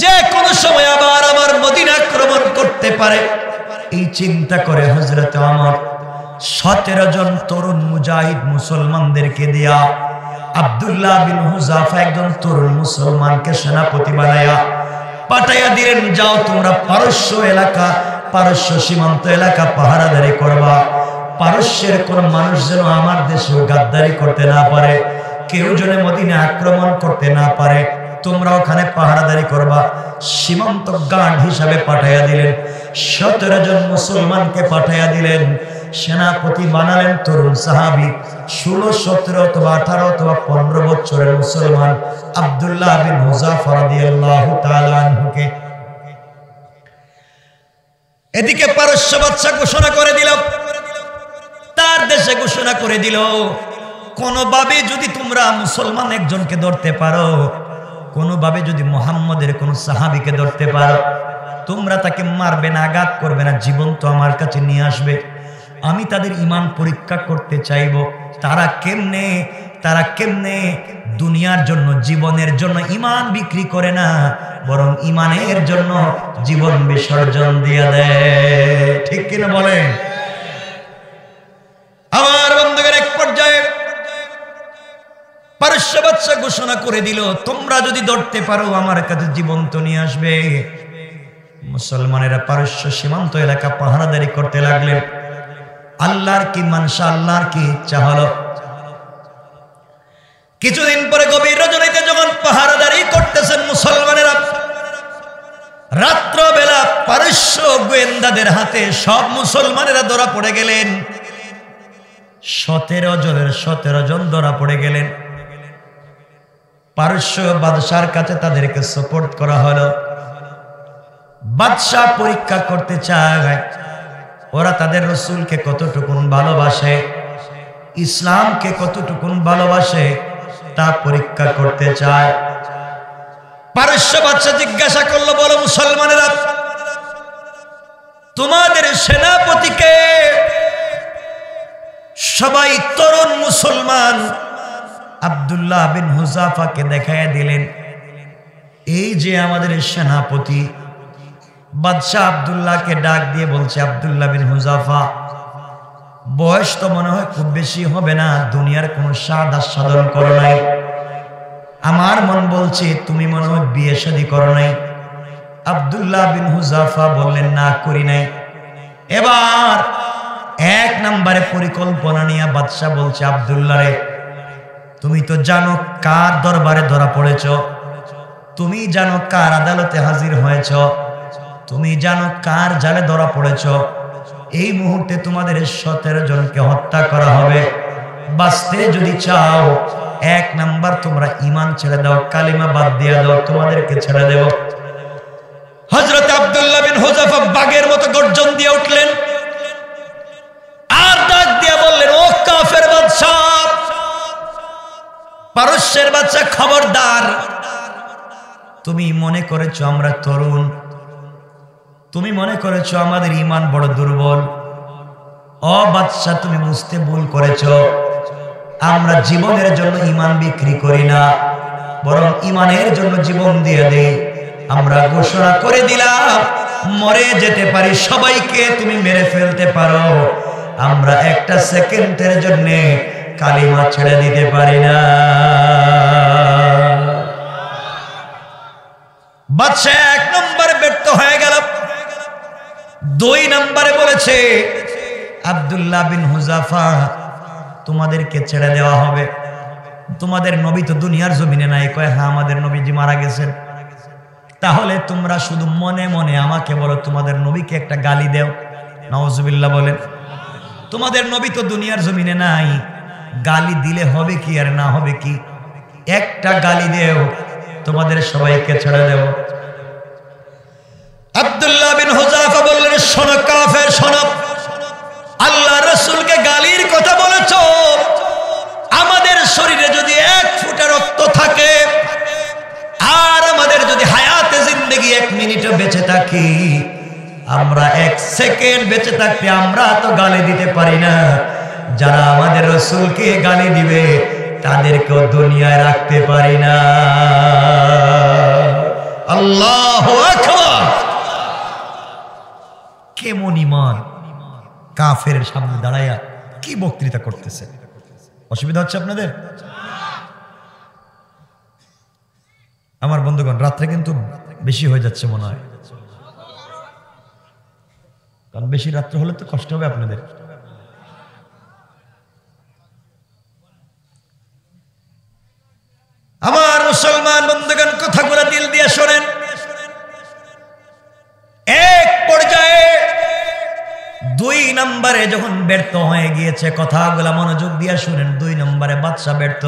যে কোন সময় আবার আমার মদিনা আক্রমণ করতে পারে এই চিন্তা করে হযরত ওমর 17 জন তরুণ মুজাহিদ মুসলমানদেরকে দিয়া আব্দুল্লাহ বিন হুযাফা একজন তরুণ মুসলমানকে সেনাপতি বানায়া পাঠায়া দিলেন, যাও তোমরা পারস্য এলাকা পারস্য সীমান্ত এলাকা পাহারাদারি করবা, পারস্যের কোন মানুষ যেন আমার দেশে গাদ্দারি করতে না পারে, কেউ যেন মদিনা আক্রমণ করতে না পারে, তোমরা ওখানে পাহারাদারি করবা। সীমান্ত গার্ড হিসাবে পাঠাইয়া দিলেন, 17 জন মুসলমানকে পাঠাইয়া দিলেন, সেনাপতি বানালেন তরুণ সাহাবী 16, 17 অথবা 18 অথবা 15 বছরের মুসলমান আব্দুল্লাহ বিন হুযাফা রাদিয়াল্লাহু তাআলা আনহুকে। এদিকে পারস্য বাদশা ঘোষণা করে দিল, তার দেশে ঘোষণা করে দিল, কোনোভাবে যদি তোমরা মুসলমান একজনকে ধরতে পারো, কোনোভাবে যদি মুহাম্মদের কোনো সাহাবীকে ধরতে পারো, তোমরা তাকে মারবে না, আঘাত করবে না, জীবন্ত আমার কাছে নিয়ে আসবে, আমি তাদের ইমান পরীক্ষা করতে চাইব তারা কেমনে দুনিয়ার জন্য জীবনের জন্য ইমান বিক্রি করে না, বরং ইমানের জন্য জীবন বিসর্জন দিয়ে দেয়। ঠিক কিনা বলেন? আমার বন্ধুদের এক পর্যায়ে পারস্য বাদশা ঘোষণা করে দিল, তোমরা যদি ধরতে পারো আমার কাছে জীবন্ত নিয়ে আসবে। মুসলমানেরা পারস্য সীমান্ত এলাকা পাহারাদারি করতে লাগলেন। আল্লাহর কি মানসা, আল্লাহর কি ইচ্ছা হলো, কিছুদিন পরে গভীর রজনীতে যখন পাহারাদারি করতেছেন মুসলমানেরা, রাত্রবেলা পারস্য গোয়েন্দাদের হাতে সব মুসলমানেরা ধরা পড়ে গেলেন। 17 জনের 17 জন ধরা পড়ে গেলেন। পারস্য বাদশার কাছে তাদেরকে সাপোর্ট করা হলো। বাদশা পরীক্ষা করতে চায় ওরা তাদের রসুলকে কতটুকুন ভালোবাসে, ইসলামকে কতটুকুন ভালোবাসে, তা পরীক্ষা করতে চায়। পারস্য বাদশা জিজ্ঞাসা করলো, বলো মুসলমানেরা, তোমাদের সেনাপতিকে সবাই তরুণ মুসলমান আব্দুল্লাহ বিন হুযাফাকে দেখাইয়া দিলেন, এই যে আমাদের সেনাপতি। বাদশাহ আব্দুল্লাহকে ডাক দিয়ে বলছে, আব্দুল্লাহ বিন হুযাফা, বয়স তো মনে হয় খুব বেশি হবে না, দুনিয়ার কোনো স্বাদ আস্বাদন করো নাই, আমার মন বলছে তুমি মনে হয় বিয়ে শাদী করো নাই। আব্দুল্লাহ বিন হুযাফা বললেন, না, করি নাই। এবার এক নম্বরে পরিকল্পনা নিয়ে বাদশাহ বলছে, আব্দুল্লাহ রে, তুমি তো জানো কার দরবারে ধরা পড়েছ, তুমি জানো কার আদালতে হাজির হয়েছ, তুমি জানো কার জালে ধরা পড়েছ, এই মুহূর্তে তোমাদের 17 জনকে হত্যা করা হবে, বাঁচতে যদি চাও এক নাম্বার তোমরা ঈমান ছেড়ে দাও, কালিমা বাদ দিয়ে দাও, তোমাদেরকে ছেড়ে দেব। হযরত আব্দুল্লাহ বিন হুযাফা বাঘের মতো গর্জন দিয়ে উঠলেন আর ডাক দিয়ে বললেন, ও কাফের বাদশা, পারস্যের বাদশা, খবরদার, তুমি মনে করেছো আমরা তরুণ, তুমি মনে করেছো আমাদের ইমান বড় দুর্বল, ও বাদশা তুমি বুঝতে ভুল করেছো, আমরা জীবনের জন্য ইমান বিক্রি করি না, বরং ইমানের জন্য জীবন দিয়ে দেই। আমরা ঘোষণা করে দিলাম, মরে যেতে পারি, সবাইকে তুমি মেরে ফেলতে পারো, আমরা একটা সেকেন্ডের জন্য কালিমা ছেড়ে দিতে পারি না। বাদশা এক নম্বরে ব্যর্থ হয়ে গেল। দুই নম্বরে বলেছে, আব্দুল্লাহ বিন হুযাফা, তোমাদেরকে ছেড়ে দেওয়া হবে, তোমাদের নবী তো দুনিয়ার জমিনে নাই। কয়, হ্যাঁ, আমাদের নবীজি মারা গেছেন। তাহলে তোমরা শুধু মনে মনে আমাকে বলো তোমাদের নবীকে একটা গালি দেও, নাউজুবিল্লাহ বলেন, তোমাদের নবী তো দুনিয়ার জমিনে নাই, গালি দিলে হবে কি আর না হবে কি, একটা গালি দেও, তোমাদের সবাইকে ছেড়ে দেব। আব্দুল্লাহ বিন হুযাফা বললেন, শোনো কাফের, শোনো, আল্লাহ রাসূলকে গালির কথা বলেছো, আমাদের শরীরে যদি এক ফোঁটা রক্ত থাকে আর আমাদের যদি হায়াতে জিন্দেগি 1 মিনিটও বেঁচে থাকি, আমরা 1 সেকেন্ড বেঁচে থাকতে আমরা তো গালি দিতে পারি না, যারা আমাদের রাসূলকে গালি দিবে তাদেরকেও দুনিয়ায় রাখতে পারি না। अल्लाहु আকবার কেমন ঈমান কাফেরের সামনে দাঁড়ায়া কি বক্তৃতা করতেছে অসুবিধা হচ্ছে আপনাদের আমার বন্ধুগণ রাতে কিন্তু বেশি হয়ে যাচ্ছে মনে হয় কারণ বেশি রাত হলে তো কষ্ট হবে আপনাদের আমার মুসলমান বন্ধুগণ কথাগুলো দিল দিয়ে শুনেন এক পর্যায়ে দুই নম্বরে যখন ব্যর্থ হয়ে গিয়েছে কথাগুলো মনোযোগ দিয়ে শুনেন দুই নম্বরে বাদশা ব্যর্থ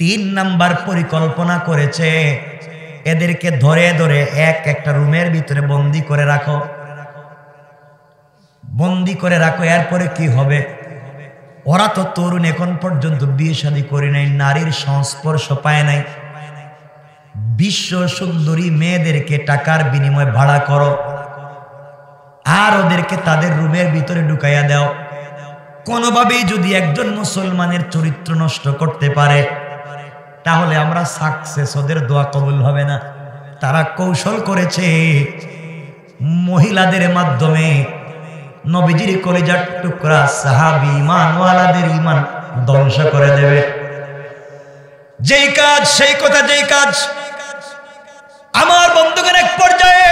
তিন নম্বর পরিকল্পনা করেছে এদেরকে ধরে ধরে এক একটা রুমের ভিতরে বন্দি করে রাখো এরপরে কি হবে ওরা তো তরুণ এখন পর্যন্ত বিয়ে শাদী করে নাই নারীর সংস্পর্শ পায় নাই বিশ্ব সুন্দরী মেয়েদেরকে টাকার বিনিময়ে ভাড়া করো আর ওদেরকে তাদের রুমের ভিতরে ঢুকাইয়া দাও কোনোভাবেই যদি একজন মুসলমানের চরিত্র নষ্ট করতে পারে তাহলে আমরা সাকসেস ওদের দোয়া কবুল হবে না তারা কৌশল করেছে মহিলাদের মাধ্যমে নবীজির কলেজার টুকরা সাহাবী ঈমানওয়ালাদের ঈমান ধ্বংস করে দেবে যেই কাজ সেই কথা যেই কাজ আমার বন্ধুগণ এক পর্যায়ে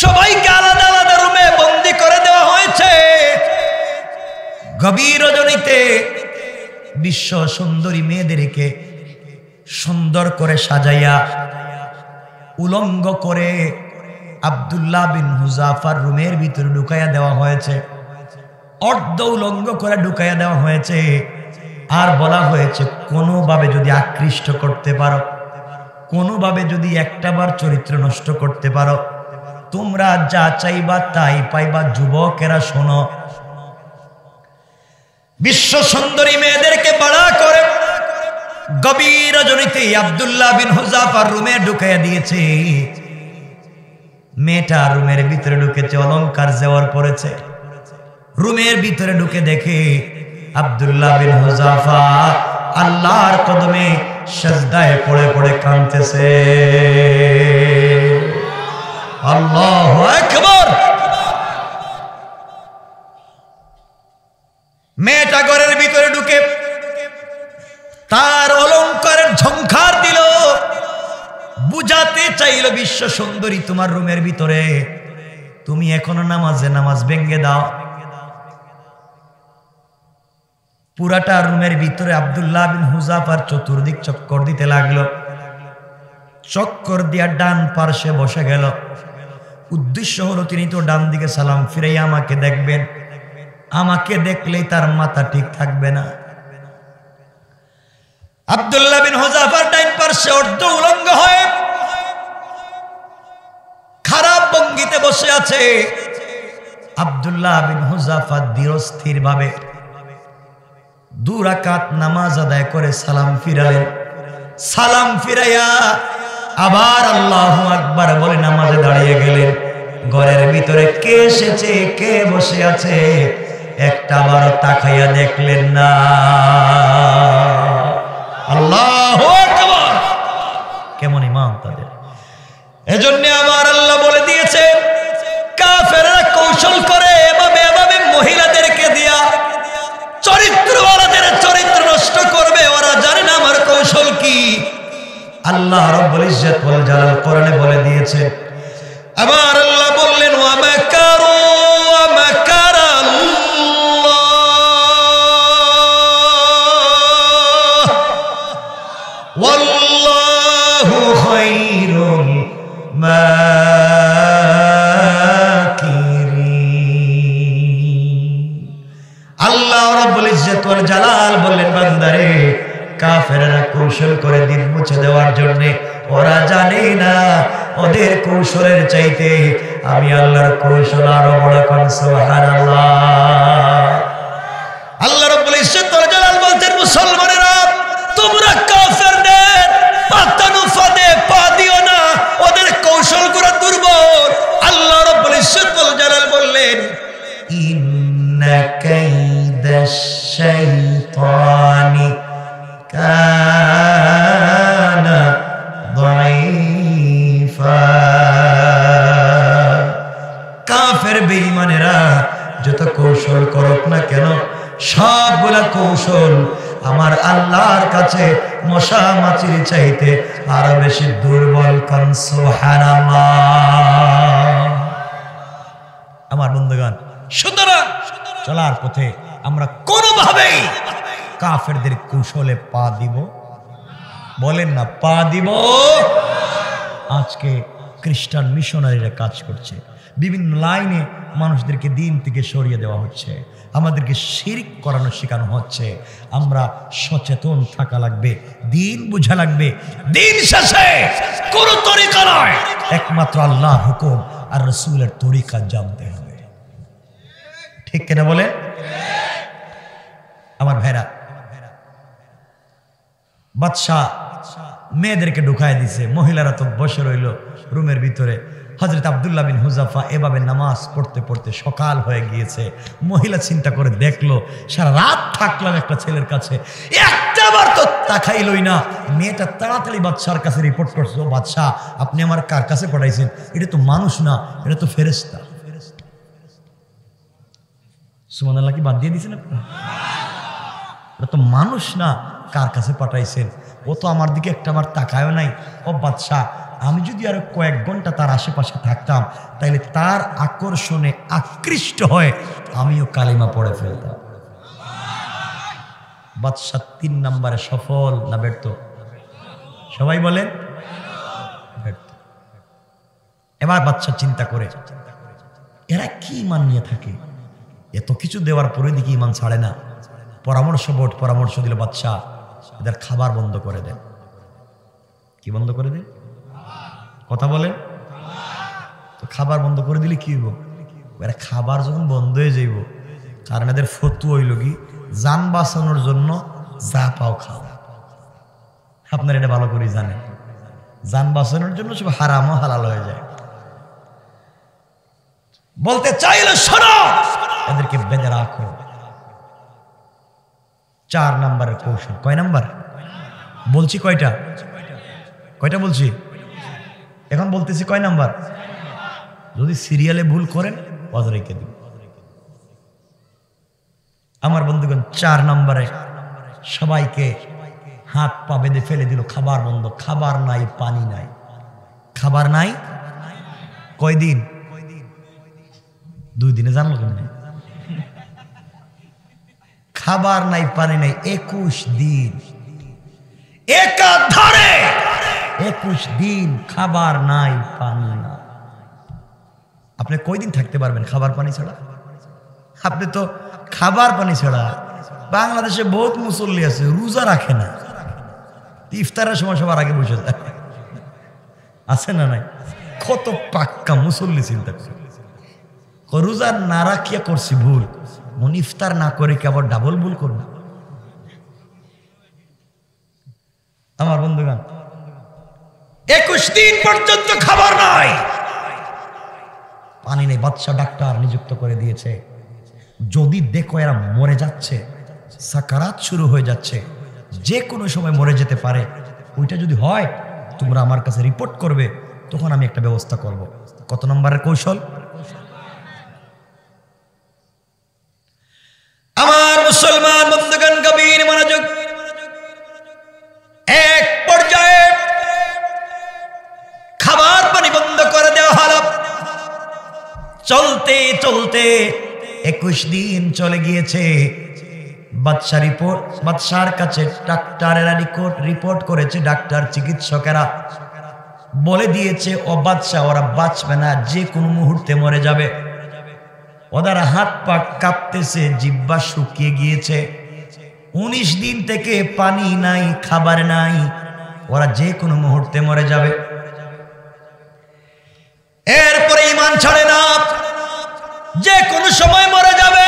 সবাইকে আলাদা আলাদা রুমে বন্দী করে দেওয়া হয়েছে গভীর রজনীতে বিশ্ব সুন্দরী মেয়েদেরকে সুন্দর করে সাজাইয়া উলঙ্গ করে আব্দুল্লাহ বিন হুজাফার রুমের ভিতরে ঢুকাইয়া দেওয়া হয়েছে অর্ধ উলঙ্গ করে ঢুকাইয়া দেওয়া হয়েছে আর বলা হয়েছে কোনোভাবে যদি আকৃষ্ট করতে পারো কোনোভাবে যদি একটাবার চরিত্র নষ্ট করতে পারো তোমরা যা চাইবা তাই পাইবা যুবকেরা শোনো বিশ্ব সুন্দরী মেয়েদেরকে বড়া করে গভীর রজনীতে আব্দুল্লাহ বিন হুজাফার রুমে ঢুকাইয়া দিয়েছে মেয়েটা রুমের ভিতরে ঢুকেছে অলংকার জেওয়ার পড়েছে রুমের ভিতরে ঢুকে দেখে আব্দুল্লাহ বিন হুজাফা আল্লাহর কদমে সাজদায় পড়ে পড়ে কাঁদতেছে আল্লাহু আকবার মেয়েটা ঘরের ভিতরে ঢুকে তার অলংকারের ঝংকার দিল বুঝাতে চাইল বিশ্ব সুন্দরী তোমার রুমের ভিতরে তুমি এখনো নামাজ ভেঙ্গে দাও পুরাটা রুমের ভিতরে আব্দুল্লাহ বিন হুজাফার চতুর্দিক চক্কর দিতে লাগলো চক্কর দিয়া ডান পার্শ্বে বসে গেল উদ্দেশ্য হলো তিনি তো ডান দিকে সালাম ফিরাই আমাকে দেখবেন আমাকে দেখলেই তার মাথা ঠিক থাকবে না আব্দুল্লাহ বিন হুজাফার ডান পার্শ্বে অর্ধ উলঙ্গ হয়ে খারাপ ভঙ্গিতে বসে আছে আব্দুল্লাহ বিন হুজাফা দৃঢ়স্থির ভাবে দুই রাকাত নামাজ আদায় করে সালাম ফিরালেন সালাম ফিরাইয়া আবার আল্লাহু আকবার বলে নামাজে দাঁড়িয়ে গেলেন ঘরের ভিতরে কে এসেছে কে বসে আছে একটা বার তাকাইয়া দেখলেন না আল্লাহু আকবার কেমন ঈমান তাদের এজন্য আমার আল্লাহ বলে দিয়েছেন কাফেররা কৌশল করে এভাবে মহিলাদেরকে দিয়া চরিত্রওয়ালাদের চরিত্র নষ্ট করবে ওরা জানে না আমার কৌশল কি আল্লাহ রাব্বুল ইজ্জত ওয়াল জালাল কোরআনে বলে দিয়েছে আমার আল্লাহ বললেন ওয়া মাকারু ওয়া মাকারাল্লাহ ওয়াল্লাহু খায়রুল মাকিরিন আল্লাহ রাব্বুল ইজ্জত ওয়াল জালাল বললেন বান্দারে কাফেররা কৌশল করে দিন মুছে দেওয়ার জন্য ওরা জানে না ওদের কৌশলের চাইতে আমি আল্লাহর কৌশল আরো বড় করেন সুবহানাল্লাহ আল্লাহ রাব্বুল ইজ্জত ওয়াল জালাল বলেন মুসলমানেরা তোমরা কাফেরদের পাতানো ফাঁদে পা দিও না ওদের কৌশলগুলো দুর্বল আল্লাহ রাব্বুল ইজ্জত ওয়াল জালাল বললেন ইন্না কাইদাশ শাইতানি كان ضعيفا হোক না কেন সবগুলা কৌশল আমার আল্লাহর কাছে মশা মাছির চাইতে আরো বেশি দুর্বল। কান সুবহানাল্লাহ। আমার বন্ধুগণ, সুতরাং চলার পথে আমরা কোনোভাবেই কাফেরদের কৌশলে পা দিব, বলেন না পা দিব। আজকে খ্রিস্টান মিশনারিরা কাজ করছে, বিভিন্ন লাইনে মানুষদেরকে দিন থেকে সরিয়ে দেওয়া হচ্ছে, আমাদেরকে শিরক করানো শেখানো হচ্ছে। আমরা সচেতন থাকা লাগবে, দিন বোঝা লাগবে। দিন শেষে কোনো তরিকা নয়, একমাত্র আল্লাহর হুকুম আর রাসূলের তরিকা জানতে হবে। ঠিক কিনা বলে? আমার ভাইরা, বাদশাহ মেয়েদেরকে ঢুকাই দিছে, মহিলারা তো বসে রইল রুমের ভিতরে। হযরত আব্দুল্লাহ বিন হুজাফা এভাবে নামাজ পড়তে পড়তে সকাল হয়ে গিয়েছে। মহিলা চিন্তা করে দেখলো, সারা রাত থাকলাম একটা ছেলের কাছে, একটাবার তো তাকাইলই না। মেয়েটা তাড়াতাড়ি বাদশার কাছে রিপোর্ট করছে, ও বাদশাহ, আপনি আমার কার কাছে পাঠাইছেন? এটা তো মানুষ না, এটা তো ফেরেশতা। সুবহানাল্লাহ, কি বাদ দিয়ে দিয়েছেন আপনি? এটা তো মানুষ না, কার কাছে পাঠাইছেন? ও তো আমার দিকে একটাবার তাকায়ও নাই। ও বাদশাহ, আমি যদি আরো কয়েক ঘন্টা তার আশেপাশে থাকতাম তাহলে তার আকর্ষণে আকৃষ্ট হয়ে আমিও কালিমা পড়ে ফেলতাম। বাদশাহ 3 নম্বরে সফল না ব্যর্থ? সবাই বলেন ব্যর্থ। এবার বাদশাহ চিন্তা করে, এরা কি ঈমান নিয়ে থাকে? এত কিছু দেওয়ার পরে দেখি ঈমান ছাড়ে না। পরামর্শ বোর্ড পরামর্শ দিল, বাদশাহ এদের খাবার বন্ধ করে দেন। কি বন্ধ করে দেন? কথা বলে। তো খাবার বন্ধ করে দিলে কি হইব? এরা খাবার যখন বন্ধ হয়ে যাইব, কারণ এদের ফতু হইল কি, যান বাঁচানোর জন্য যা পাও খাও। আপনার এটা ভালো করে জানেন, যান বাঁচানোর জন্য সব হারামও হালাল হয়ে যায়। বলতে চাইলে শোনো, এদেরকে বেঁধে রাখো। 4 নম্বরের কৌশল। কয় নাম্বার বলছি? কয়টা কয়টা বলছি এখন? বলতেছি কয় নাম্বার? যদি সিরিয়ালে ভুল করেন অজরাইকে দিব। আমার বন্ধুগণ, 4 নম্বরে সবাইকে হাত পা বেঁধে ফেলে দিল, খাবার বন্ধ, খাবার নাই, পানি নাই। খাবার নাই কয়দিন? 2 দিনে জানলো কেমনে? খাবার নাই, পানি নাই, 21 দিন একাধারে। 21 দিন খাবার নাই, পানি নাই। আপনি কয়দিন থাকতে পারবেন খাবার পানি ছাড়া? আপনি তো খাবার পানি ছাড়া, বাংলাদেশে বহুত মুসল্লি আছে রোজা রাখে না, ইফতারের সময় সবার আগে বসে যায়, আছে না নাই? কত পাক্কা মুসল্লি চিন্তা করে, রোজা না রাখিয়া করছি ভুল, মন ইফতার না করে কি আবার ডাবল ভুল করব? আমার বন্ধুগণ, 21 দিন পর্যন্ত খাবার নাই, পানি নেই। বাদশা ডাক্তার নিযুক্ত করে দিয়েছে, যদি দেখো এরা মরে যাচ্ছে, সাকারাত শুরু হয়ে যাচ্ছে, যে কোনো সময় মরে যেতে পারে, ওইটা যদি হয় তোমরা আমার কাছে রিপোর্ট করবে, তখন আমি একটা ব্যবস্থা করব। কত নম্বরের কৌশল? আমার মুসলমান বন্ধুগণ, গভীর মনোযোগ। এক পর্যায়ে খাবার পানি বন্ধ করে দেওয়া হলো। চলতে চলতে 21 দিন চলে গিয়েছে। বাদশার কাছে ডাক্তারেরা রিপোর্ট করেছে, ডাক্তার চিকিৎসকেরা বলে দিয়েছে, ও বাদশা, ওরা বাঁচবে না, যে কোনো মুহূর্তে মরে যাবে। ওদের হাত পা কাঁপতেছে, জিহ্বা শুকিয়ে গিয়েছে। 19 দিন থেকে পানি নাই, খাবার নাই, ওরা যে কোনো মুহূর্তে মরে যাবে। এরপরে ঈমান ছাড়ে না, যে কোনো সময় মরে যাবে।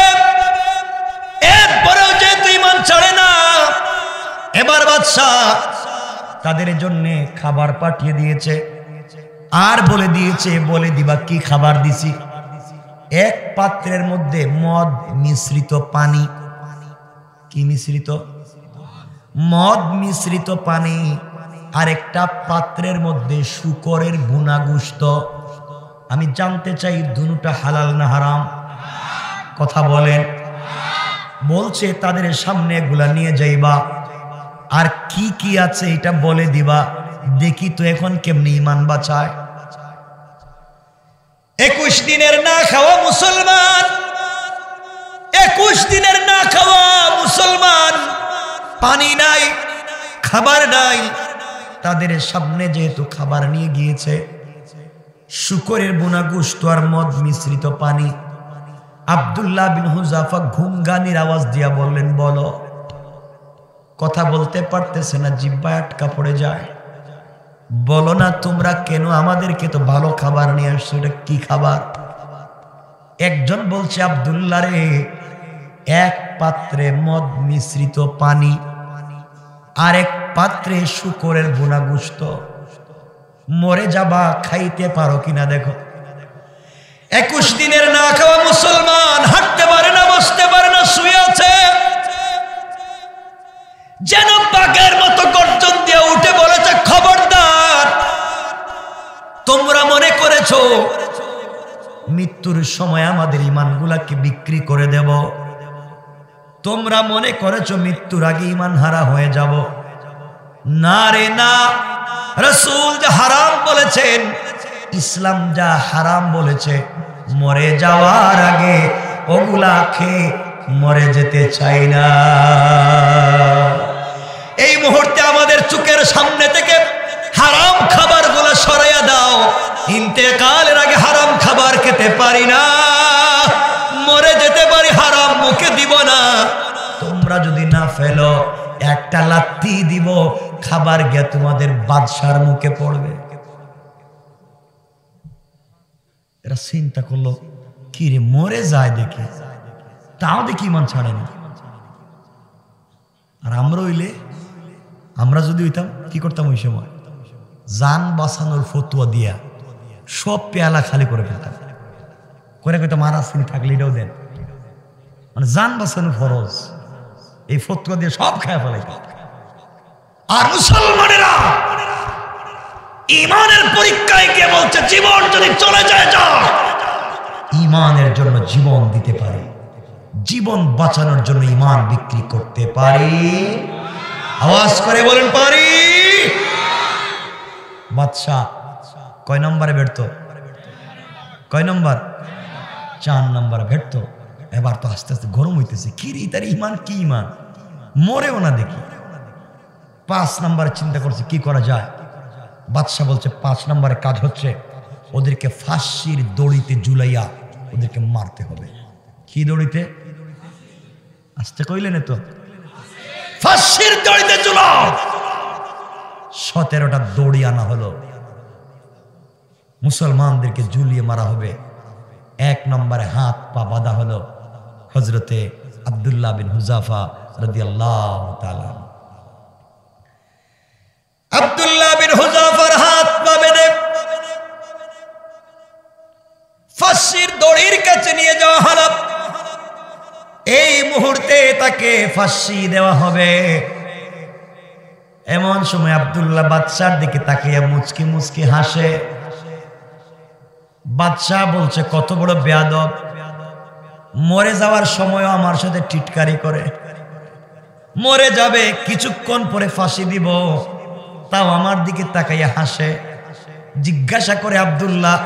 এরপরেও যেহেতু ঈমান ছাড়ে না, এবার বাদশাহ তাদের জন্য খাবার পাঠিয়ে দিয়েছে, আর বলে দিয়েছে, বলে দিবা কি খাবার দিছি। এক পাত্রের মধ্যে মদ মিশ্রিত পানি। কি মিশ্রিত? মদ মিশ্রিত পানি। আরেকটা পাত্রের মধ্যে শূকরের ভুনা গোশত। আমি জানতে চাই দুটোটা হালাল না হারাম? কথা বলেন। बोलছে তাদের সামনে এগুলা নিয়ে যাইবা আর কি কি আছে এটা বলে দিবা দেখি তো এখন কেমনে ঈমান বাঁচায় 21 দিনের না খাওয়া মুসলমান 21 দিনের না খাওয়া মুসলমান পানি নাই খাবার নাই তাদের সামনে যেহেতু খাবার নিয়ে গিয়েছে শুকরের বুনা গোশত আর মদ মিশ্রিত পানি আব্দুল্লাহ বিন হুজাফা ঘুমগানির আওয়াজ দিয়া বললেন বলো কথা বলতে পারতেছে না জিহ্বায় আটকা পড়ে যায় বলো না তোমরা কেন আমাদেরকে তো ভালো খাবার নিয়ে আসছো এটা কি খাবার একজন বলছে আব্দুল্লাহ রে এক পাত্রে মদ মিশ্রিত পানি আর এক পাত্রে শুকরের বুনা গোশত মরে যাবা খাইতে পারো কিনা দেখো 21 দিনের না খাওয়া মুসলমান হাঁটতে পারে না বসতে পারে না শুয়ে আছে যেন বাঘের মতো গর্জন দিয়ে উঠে বলেছে খবরদার তোমরা মনে করেছো মৃত্যুর সময় আমাদের ঈমানগুলোকে বিক্রি করে দেব তোমরা মনে করেছো মৃত্যুর আগে ঈমান হারা হয়ে যাব না রে না রাসূল যা হারাম বলেছেন ইসলাম যা হারাম বলেছে মরে যাওয়ার আগে ওগুলা খেয়ে মরে যেতে চাই না এই মুহূর্তে আমাদের চোখের সামনে থেকে হারাম খাবারগুলো সরায়া দাও ইন্তেকালের আগে হারাম খাবার খেতে পারি না মরে যেতে পারি হারাম মুখে দিব না তোমরা যদি না ফেলো একটা লাথি দিব খাবার গিয়ে তোমাদের বাদশার মুখে পড়বে এরা চিন্তা করলো কি রে মরে যায় দেখে তাও দেখি ইমান ছাড়ে না আর আমরা হইলে আমরা যদি হইতাম কি করতাম ওই সময় জান বাঁচানোর ফতুয়া দিয়া সব পেয়ালা খালি করে ফেলতাম করে কইতাম আর আসেনি থাকলে এটাও দেন মানে জান বাঁচানো ফরজ এই ফতুয়া দিয়ে সব খায় ফেলাইতাম আর মুসলমানেরা ইমানের পরীক্ষায় কে বলছে জীবন যদি চলে যায় যা ইমানের জন্য জীবন দিতে পারে জীবন বাঁচানোর জন্য ইমান বিক্রি করতে পারি আওয়াজ করে বলেন পারি বাদশা কয় নম্বরে বেরতো কয় নম্বর 4 নম্বর বেরতো এবার তো আস্তে আস্তে গরম হইতেছে কি রে তার ইমান কি ইমান মরেও না দেখি 5 নম্বরে চিন্তা করছে কি করা যায় বাদশা বলছে 5 নম্বরে কাজ হচ্ছে ওদেরকে ফাঁসির দড়িতে ঝুলাইয়া ওদেরকে মারতে হবে কি দড়িতে আসতে কইলেন তো ফাঁসির দড়িতে ঝুলাও 17টা দড়ি আনা হলো মুসলমানদেরকে ঝুলিয়ে মারা হবে 1 নম্বরে হাত পা বাঁধা হলো হযরতে আব্দুল্লাহ বিন হুজাফা রাদিয়াল্লাহু তাআলা আব্দুল্লাহ বিন হুজাফার হাত পা বেঁধে ফাঁসির দড়ির কাছে নিয়ে যাওয়া হলো এই মুহূর্তে তাকে ফাঁসি দেওয়া হবে এমন সময় আব্দুল্লাহ বাদশার দিকে তাকিয়ে মুচকি মুচকি হাসে বাদশা বলছে কত বড় বেয়াদব মরে যাওয়ার সময়ও আমার সাথে টিটকারি করে মরে যাবে কিছুক্ষণ পরে ফাঁসি দিব তাও আমার দিকে তাকাইয়া হাসে জিজ্ঞাসা করে আব্দুল্লাহ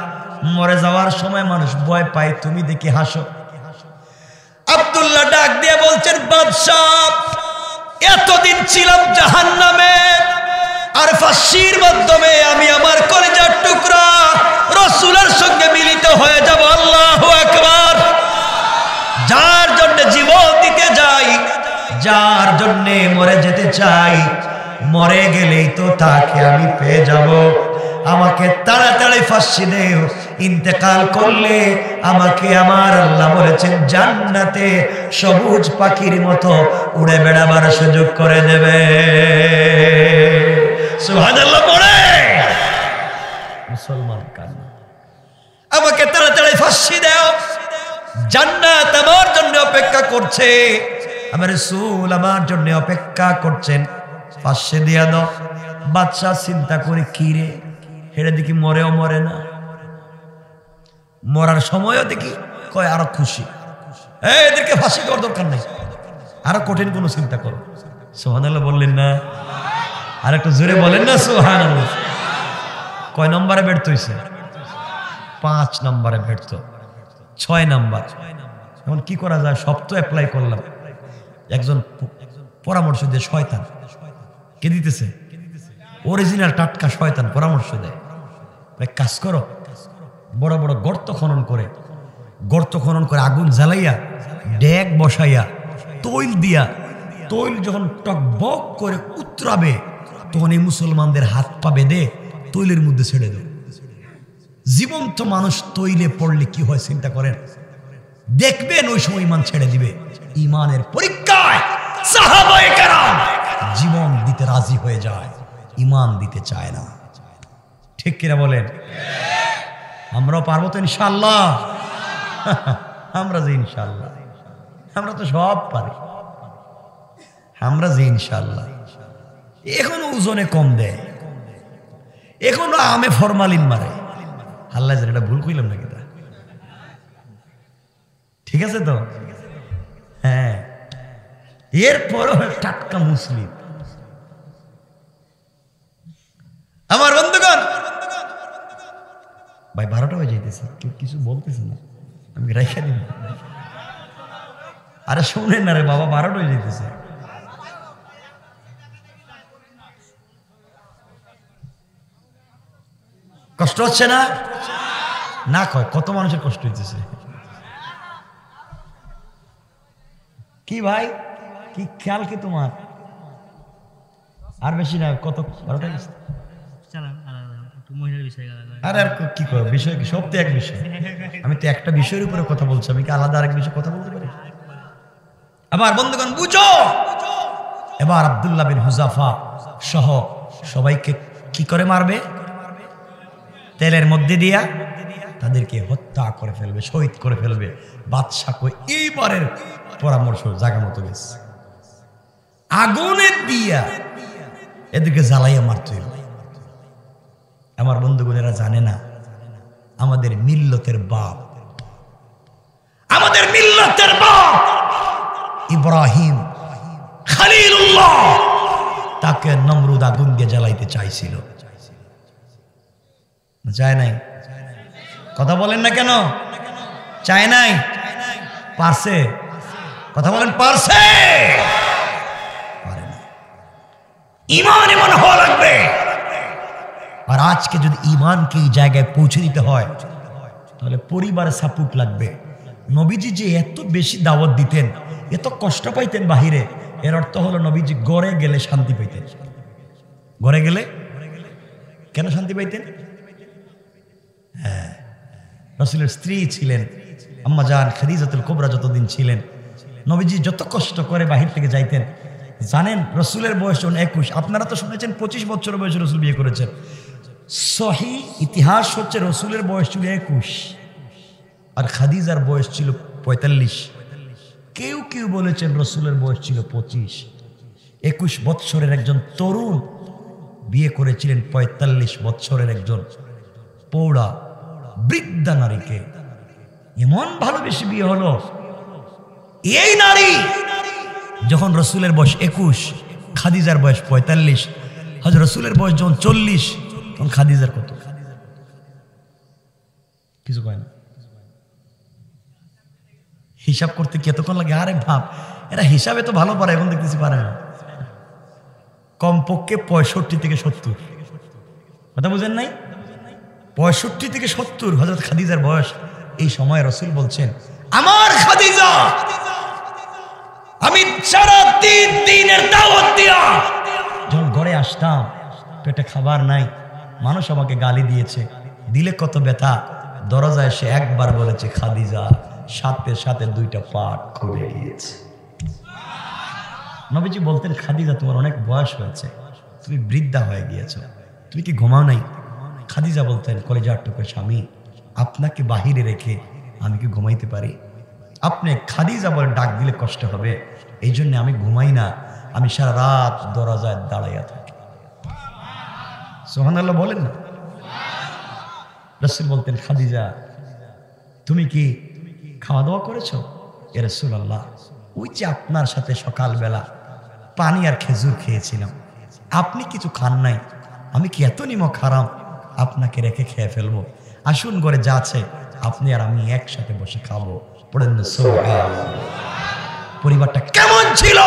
মরে যাওয়ার সময় মানুষ ভয় পায় তুমি দেখি হাসো আব্দুল্লাহ ডাক দিয়ে বলছেন বাদশাহ এতদিন ছিলাম জাহান্নামে আর ফাঁসির মাধ্যমে আমি আমার কলিজার টুকরা রাসূলের সঙ্গে মিলিত হয়ে যাব আল্লাহু আকবার যার জন্য জীবন দিতে যাই যার জন্য মরে যেতে চাই মরে গেলেই তো তাকে আমি পেয়ে যাব আমাকে তাড়াতাড়ি ফাঁসি দেও ইন্তেকাল করলে আমাকে আমার আল্লাহ বলেছেন জান্নাতে সবুজ পাখির মতো উড়ে বেড়াবার সুযোগ করে দেবে সুবহানাল্লাহ পড়ে মুসলমান কান্না আমাকে তাড়াতাড়ি ফাঁসি দাও জান্নাত আমার জন্য অপেক্ষা করছে আমার রাসূল আমার জন্য অপেক্ষা করছেন ফাঁসি দিয়া দাও বাদশা চিন্তা করে কি রে হেরে দেখি মরেও মরে না মরার সময়ও দেখি কয় আরো খুশি এদেরকে ফাঁসি করার দরকার নাই আরো কঠিন কোনো চিন্তা করো। সুবহানাল্লাহ বললেন না? আর একটু জোরে বলেন না সুবহানাল্লাহ। কয় নম্বরে বেড হইছে? 5 নম্বরে বেড তো 6 নম্বর। এখন কি করা যায়? সব তো অ্যাপ্লাই করলাম। একজন পরামর্শ দিয়ে শয়তান কে দিতেছে? অরিজিনাল টাটকা শয়তান পরামর্শ দেয়, ভাই কাজ করো। বড় বড় গর্ত খনন করে, গর্ত খনন করে আগুন জ্বালাইয়া ডেক বসাইয়া তৈল দিয়া, তৈল যখন টকবক করে উতরাবে তখন এই মুসলমানদের হাত পা বেঁধে তৈলের মধ্যে ছেড়ে দেবে। জীবন্ত মানুষ তৈলে পড়লে কি হয় চিন্তা করেন, দেখবেন ওই সময় ইমান ছেড়ে দিবে। ইমানের পরীক্ষায় সাহাবায়ে কেরাম জীবন দিতে রাজি হয়ে যায়, ইমান দিতে চায় না। ঠিক কিনা বলেন? আমরাও পারবো তো ইনশাআল্লাহ। আমরা যে ইনশাআল্লাহ, আমরা তো সব পারি। আমরা যে ইনশাআল্লাহ, এখনো ওজনে কম দেয়, এখনো আমে ফরমালিন মারে। আল্লাহ জানে এটা ভুল কইলাম নাকি তা, ঠিক আছে তো? হ্যাঁ, এরপরও টাটকা মুসলিম। আমার বন্ধুগণ, ভাই 12টা হয়ে যাইতেছে, কেউ কিছু বলতেছে না, আমি রাইখা দিব। আরে শোনেন না রে বাবা, 12টা হয়ে যাইতেছে। কষ্ট হচ্ছে না? না কয়, কত মানুষের কষ্ট হইতেছে। কি ভাই, কি খেয়াল কি তোমার? আর বেশি না, কত 12টা গেছে। আরে আর কি কর বিষয়, কি সব তো এক বিষয়। আমি তো একটা বিষয়ের উপরে কথা বলছি, আমি কি আলাদা আরেক বিষয়ে কথা বলতে পারি? আবার বন্ধুগণ বুঝো, এবার আব্দুল্লাহ বিন হুজাফা সহ সবাইকে কি করে মারবে? তেলের মধ্যে দিয়া তাদেরকে হত্যা করে ফেলবে, শহীদ করে ফেলবে। বাদশা কই এইবারের পরামর্শ জায়গা মতো গেছে, আগুনে দিয়া এদিকে জ্বালাইয়া মারতে হবে। আমার বন্ধুগণেরা জানে না, আমাদের মিল্লতের বাপ, আমাদের মিল্লতের বাপ ইব্রাহিম খলিলুল্লাহ, তাকে নমরুদ আগুন দিয়ে জ্বালাইতে চাইছিল, চায় নাই। কথা বলেন না কেন? চায় নাই, পারছে। কথা বলেন, পারছে? পারে না। ইমান এমন হওয়া লাগবে। আর আজকে যদি ইমানকে এই জায়গায় পৌঁছে দিতে হয় তাহলে পরিবারের সাপোর্ট লাগবে। নবীজি যে এত বেশি দাওয়াত দিতেন, এত কষ্ট পাইতেন বাহিরে, এর অর্থ হলো নবীজি ঘরে গেলে শান্তি পাইতেন। ঘরে গেলে কেন শান্তি পাইতেন? হ্যাঁ, রাসূলের স্ত্রী ছিলেন আম্মা জান খাদিজাতুল কুবরা, যতদিন ছিলেন নবীজি যত কষ্ট করে বাহির থেকে যাইতেন। জানেন রাসূলের বয়স 21, আপনারা তো শুনেছেন 25 বছর বয়সে রাসূল বিয়ে করেছেন। সহি ইতিহাস হচ্ছে রাসূলের বয়স ছিল 21 আর খাদিজার বয়স ছিল 45। কেউ কেউ বলেছেন রাসূলের বয়স ছিল 25। 21 বৎসরের একজন তরুণ বিয়ে করেছিলেন 45 বৎসরের একজন পৌড়া বৃদ্ধা নারীকে। এমন ভালোবেসে বিয়ে হলো। এই নারী যখন রাসূলের বয়স 21, খাদিজার বয়স 45, হযরত রাসূলের বয়স যখন 40, তখন খাদিজার কত? কিছু কয় না, হিসাব করতে কতক্ষণ লাগে। আরে ভাব, এরা হিসাবে তো ভালো পারে, এখন দেখতেছি পারে না। কমপক্ষে 65 থেকে 70। কথা বুঝেন নাই? 65 থেকে 70 হযরত খাদিজার বয়স। এই সময় রাসূল বলছেন, আমার খাদিজা, আমি সারা 3 দিনের দাওয়াত দিয়া যখন ঘরে আসতাম পেটে খাবার নাই, মানুষ আমাকে গালি দিয়েছে, দিলে কত ব্যথা। দরজায় এসে একবার বলেছে খাদিজা, সাথে সাথে 2টা পাট খুলে গিয়েছে। নবীজি বলতেন, খাদিজা তোমার অনেক বয়স হয়েছে, তুমি বৃদ্ধা হয়ে গিয়েছো, তুমি কি ঘুমাও নাই? খাদিজা বলতেন, কলেজার টুকরা স্বামী, আপনাকে বাহিরে রেখে আমি কি ঘুমাইতে পারি? আপনি খাদিজা বলে ডাক দিলে কষ্ট হবে, এই জন্য আমি ঘুমাই না, আমি সারা রাত দরজায় দাঁড়াইয়া থাকি। সুবহানাল্লাহ বলেন না? রাসূল বলতেন, খাদিজা তুমি কি খাওয়া দাওয়া করেছো? ইয়া রাসূলুল্লাহ, ওই যে আপনার সাথে সকালবেলা পানি আর খেজুর খেয়েছিলাম, আপনি কিছু খান নাই, আমি কি এত নিমক হারাম? আপনাকে রেখে খেয়ে ফেলবো। আসুন ঘরে যা আছে আপনি আর আমি একসাথে বসে খাবো। পড়েন না সুবহানাল্লাহ। পরিবারটা কেমন ছিল,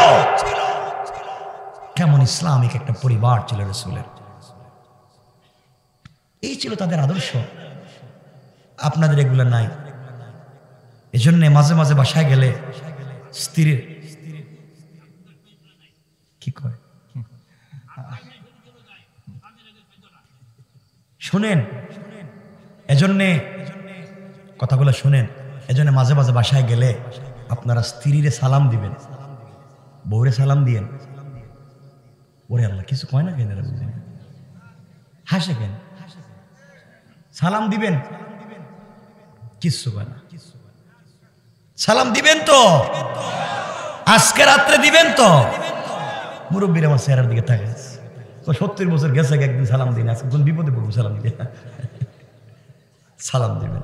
কেমন ইসলামিক একটা পরিবার ছিল রাসূলের। এই ছিল তাদের আদর্শ। আপনাদের এগুলো নাই। এজন্য মাঝে মাঝে বাসায় গেলে স্ত্রীর কি কয় শুনেন, এজন্যে কথাগুলো শুনেন। এজন্য মাঝে মাঝে বাসায় গেলে আপনারা স্ত্রীরে সালাম দিবেন, বউরে সালাম দিয়েন। ওরে আল্লাহ, কিছু কয় না কেন? হাসে কেন? সালাম দিবেন, কিচ্ছু কয় না। সালাম দিবেন তো, আজকে রাত্রে দিবেন তো। মুরব্বীরা আমার চেহারার দিকে থাকে, 70 বছর গেছে, একদিন সালাম দিন। আজকে কোন বিপদে পড়বো, সালাম দিবেন। সালাম দিবেন।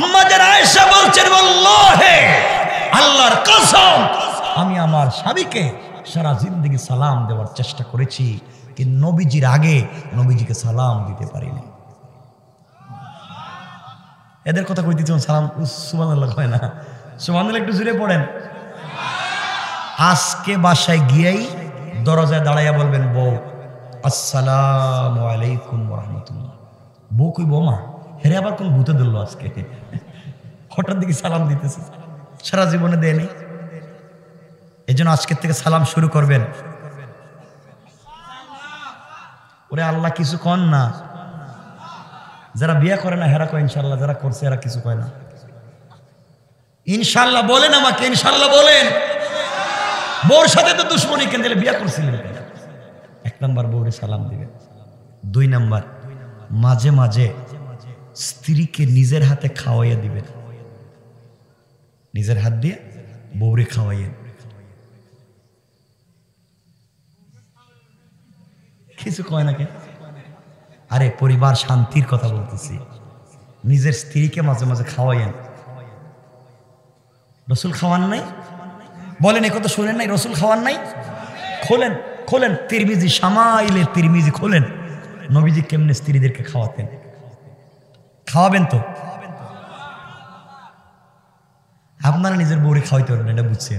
আমাদের আয়েশা বলছেন, আল্লাহে, আল্লাহর কসম, আমি আমার স্বামীকে সারা জিন্দগি সালাম দেওয়ার চেষ্টা করেছি, কিন্তু নবীজির আগে নবীজিকে সালাম দিতে পারিনি। এদের কথা কইতে চান সালাম সুবহানাল্লাহ হয় না? সুবহানাল্লাহ একটু জুড়ে পড়েন। আজকে বাসায় গিয়েই দরজায় দাঁড়াইয়া বলবেন, বউ আসসালামু আলাইকুম ওয়া রাহমাতুল্লাহ। বউ কই, বৌমা হেরে আবার কোন ভূতে ধরলো আজকে, হঠাৎ দিকে সালাম দিতেছে, সারা জীবনে দেয়নি। এই জন্য আজকের থেকে সালাম শুরু করবেন। ওরে আল্লাহ, কিছু কন না। যারা বিয়ে করে না হেরা কয় ইনশাল্লাহ, যারা করছে এরা কিছু কয় না। ইনশাল্লাহ বলেন, আমাকে ইনশাল্লাহ বলেন। বউর সাথে তো দুশ্মনী কেন? বিয়ে করছিলেন। 1 নম্বর বউরে সালাম দিবেন। 2 নম্বর মাঝে মাঝে স্ত্রীকে নিজের হাতে খাওয়াইয়া দিবেন, নিজের হাত দিয়ে বউরে খাওয়াইয়েন। কিছু কয় না কেন? আরে পরিবার শান্তির কথা বলতেছি। নিজের স্ত্রীকে মাঝে মাঝে খাওয়াইয়েন। রসুল খাওয়ান নাই? বলেন, একথা শুনেন নাই? রসুল খাওয়ান নাই? খোলেন, খোলেন তিরমিজি, সামাইলে তিরমিজি খোলেন, নবীজি কেমনে স্ত্রীদেরকে খাওয়াতেন। খাওয়াবেন তো? আপনারা নিজের বউরে খাওয়াইতে পারেন, এটা বুঝছি।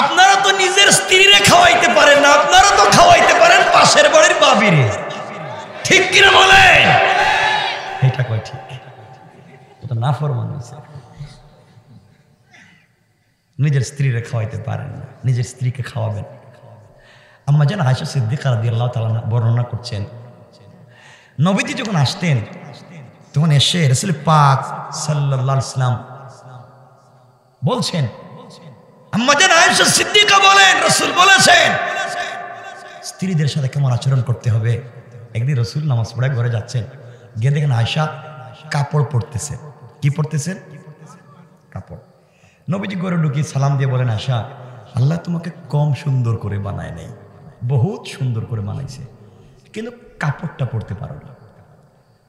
আপনারা তো নিজের স্ত্রীরে খাওয়াইতে পারেন না, আপনারা তো খাওয়াইতে পারেন পাশের বাড়ির বাবিরে। ঠিক কিনা বলেন? এটা কয় ঠিক, ওটা নাফরমান হয়েছে। নিজের স্ত্রীরে খাওয়াইতে পারেন না, নিজের স্ত্রীকে খাওয়াবেন। আম্মা জান আয়েশা সিদ্দিকা রাদিয়াল্লাহু তাআলা বর্ণনা করছেন, নবীজি যখন আসতেন তখন এসে রাসূল পাক সাল্লাল্লাহু আলাইহি ওয়াসাল্লাম বলছেন, আম্মা জান আয়েশা সিদ্দিকা বলেন, রাসূল বলেছেন স্ত্রীদের সাথে কেমন আচরণ করতে হবে। একদিন রাসূল নামাজ পড়ে ঘরে যাচ্ছেন, গিয়ে দেখেন আয়েশা কাপড় পরতেছে। কি পরতেছেন? কাপড়। নবীজি ঘরে ঢুকে সালাম দিয়ে বলেন, আয়েশা, আল্লাহ তোমাকে কম সুন্দর করে বানায় নাই, বহুত সুন্দর করে বানাইছে, কিন্তু কাপড়টা পরতে পারো না।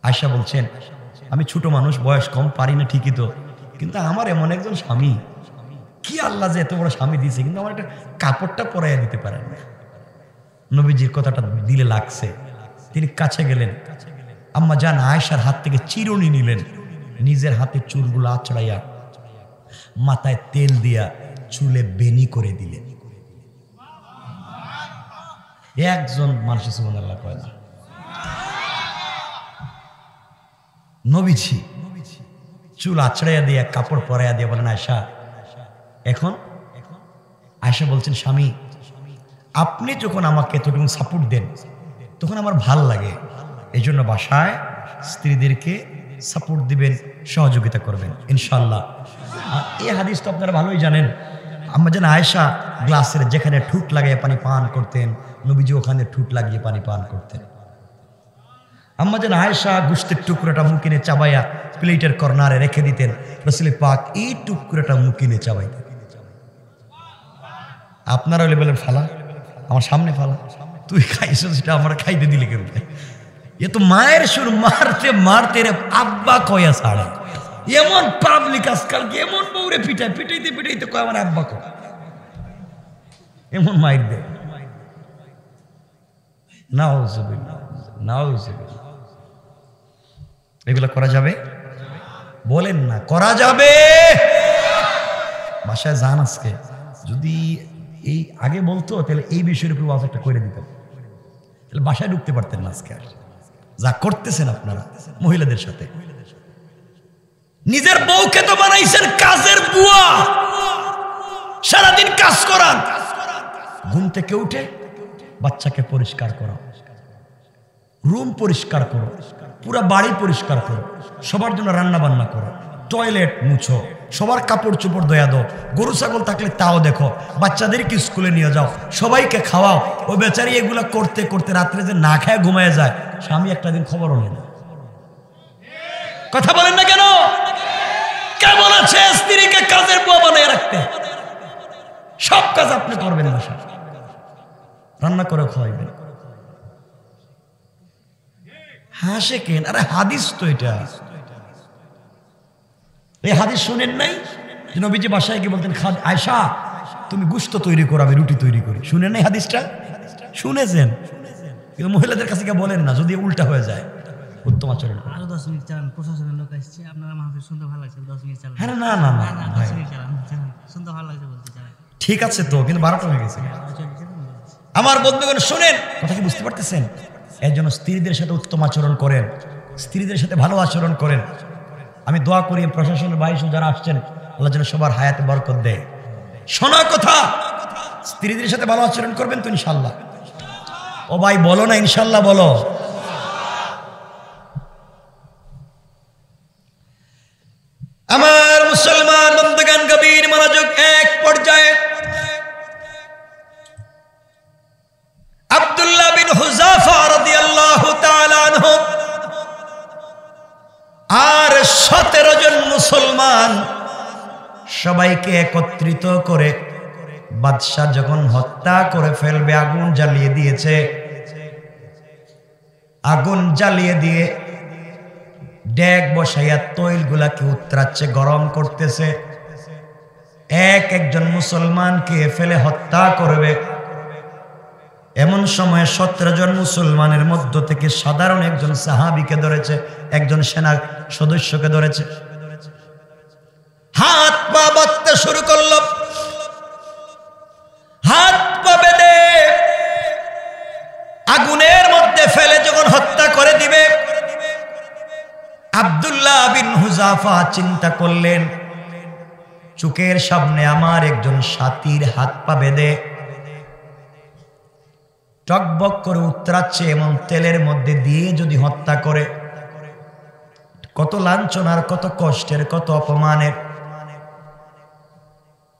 আয়েশা বলছেন, আমি ছোট মানুষ, বয়স কম, পারি না ঠিকই তো, কিন্তু আমার এমন একজন স্বামী, কি আল্লাহ যে এত বড় স্বামী দিয়েছে, কিন্তু আমার একটা কাপড়টা পরাইয়া দিতে পারেন না। নবীজির কথাটা দিলে লাগছে। তিনি কাছে গেলেন, আম্মা জান আয়েশার হাত থেকে চিরুনি নিলেন, নিজের হাতে চুলগুলো আঁচড়াইয়া মাথায় তেল দিয়া চুলে বেনি করে দিলেন। একজন মানুষ সুবহানাল্লাহ কয় না। নবীজি চুল আঁচড়াইয়া দিয়া কাপড় পরাইয়া দিয়া বলেন, আয়েশা এখন। আয়েশা বলছেন, স্বামী আপনি যখন আমাকে এতটুকু সাপোর্ট দেন তখন আমার ভাল লাগে, এই জন্য বাসায় স্ত্রীদেরকে সাপোর্ট দিবেন, সহযোগিতা করবেন ইনশাল্লাহ। এই হাদিস তো আপনারা ভালোই জানেন। আম্মা জান আয়েশা গ্লাসের যেখানে ঠুট লাগিয়ে পানি পান করতেন, নবীজি ওখানে ঠুট লাগিয়ে পানি পান করতেন। আম্মা জান আয়েশা গোশতের টুকরোটা মুকিনে চাবাইয়া প্লেটের কর্নারে রেখে দিতেন, রাসূল পাক এই টুকরোটা মুকিনে চাবাইতেন। আপনারা বলেন, ফালা আমার সামনে, ফালা তুই খাইছ, সেটা আমরা খাইতে দিলে কেন? এ তো মায়ের সুর মারতে মারতে রে আব্বা কয়া ছাড়া। एमन पब्लिक आजकल एमन बौरे पिटाय पिटाइते पिटाइते कय आमार अब्बा को एमन माइर दे नाउजुबिल्लाह এগুলা করা যাবে বলেন না করা যাবে ভাষায় জান আজকে যদি এই আগে বলতো তাহলে এই বিষয়ের উপর ওয়াজ একটা করে দিতাম তাহলে ভাষায় ঢুকতে পারতেন না আজকে আর যা করতেছেন আপনারা মহিলাদের সাথে নিজের বউকে তো বানাইছেন কাজের বুয়া সারা দিন কাজ করান ঘুম থেকে উঠে বাচ্চাকে পরিষ্কার করা রুম পরিষ্কার করো पूरा बाड़ी परिष्कार करो सबार जोन्नो रान्ना बान्ना करो टयलेट मुछो सबार कपड़ चोपड़ दया दो गरु छागल थाकले ताओ देखो बाच्चादेरके स्कूले निये जाओ सबाईके खावाओ ओ बेचारी एगुला करते करते रात्रे जे ना खाय घुमाय जाय स्वामी एकटा दिन खबर हलो ना कथा बोलेन ना केन केमन आछे स्त्रीके काजेर बुआ बनाय राखते सब काज आपनि करबेन ना रान्ना करे खाওয়াবেন हासे केन अरे हादिस तो एटा ए हादिस शुनेन नाई जे नबीजी भाषाय कि बोलतेन आयशा तुमी गोश्त तैरी करो आमि रुटी तैरी करी शुनेन नाई हादिसटा शुनेছেন কিন্তু মহিলাদের কাছে কি বলেন না যদি উল্টা হয়ে যায় উত্তম আচরণ আর 10 মিনিট চালান প্রশাসনের লোক আসছে আপনারা মাহফিল শুনতে ভালো লাগছে 10 মিনিট চালান আরে না না না 10 মিনিট চালান শুনতে ভালো লাগছে বলতে চালান ঠিক আছে তো কিন্তু 12টা হয়ে গেছে আমার বন্ধুগণ শুনেন কথা কি বুঝতে পারতেছেন এজন স্ত্রীদের সাথে উত্তম আচরণ করেন স্ত্রীদের সাথে ভালো আচরণ করেন আমি দোয়া করি প্রশাসনের বাইরে যারা আসছেন আল্লাহ যেন সবার হায়াতে বরকত দেয় শোনা কথা স্ত্রীদের সাথে ভালো আচরণ করবেন তো ইনশাআল্লাহ ও ভাই বলো না ইনশাআল্লাহ বলো আমার মুসলমান বন্ধুগণ গভীর মনোযোগ এক পর্যায়ে আব্দুল্লাহ বিন হুযাফা রাদিয়াল্লাহু তাআলা আনহু আর 17 জন মুসলমান সবাইকে একত্রিত করে বাদশা যখন হত্যা করে ফেলবে আগুন জ্বালিয়ে দিয়েছে আগুন জ্বালিয়ে দিয়ে ডেক বসাইয়া তৈলগুলাকে উত্তরাচ্ছে গরম করতেছে এক একজন মুসলমানকে ফেলে হত্যা করবে এমন সময় 17 জন মুসলমানের মধ্য থেকে সাধারণ একজন সাহাবীকে ধরেছে একজন সেনার সদস্যকে ধরেছে হাত পা বাঁধতে শুরু করল হাত পা বেঁধে আগুনের মধ্যে ফেলে যখন হত্যা করে দিবে আব্দুল্লাহ বিন হুযাফা চিন্তা করলেন চোখের সামনে আমার একজন সাথীর হাত পা বেঁধে টকবক করে উত্তরাচ্ছে এমন তেলের মধ্যে দিয়ে যদি হত্যা করে কত লাঞ্ছনার কত কষ্টের কত অপমানের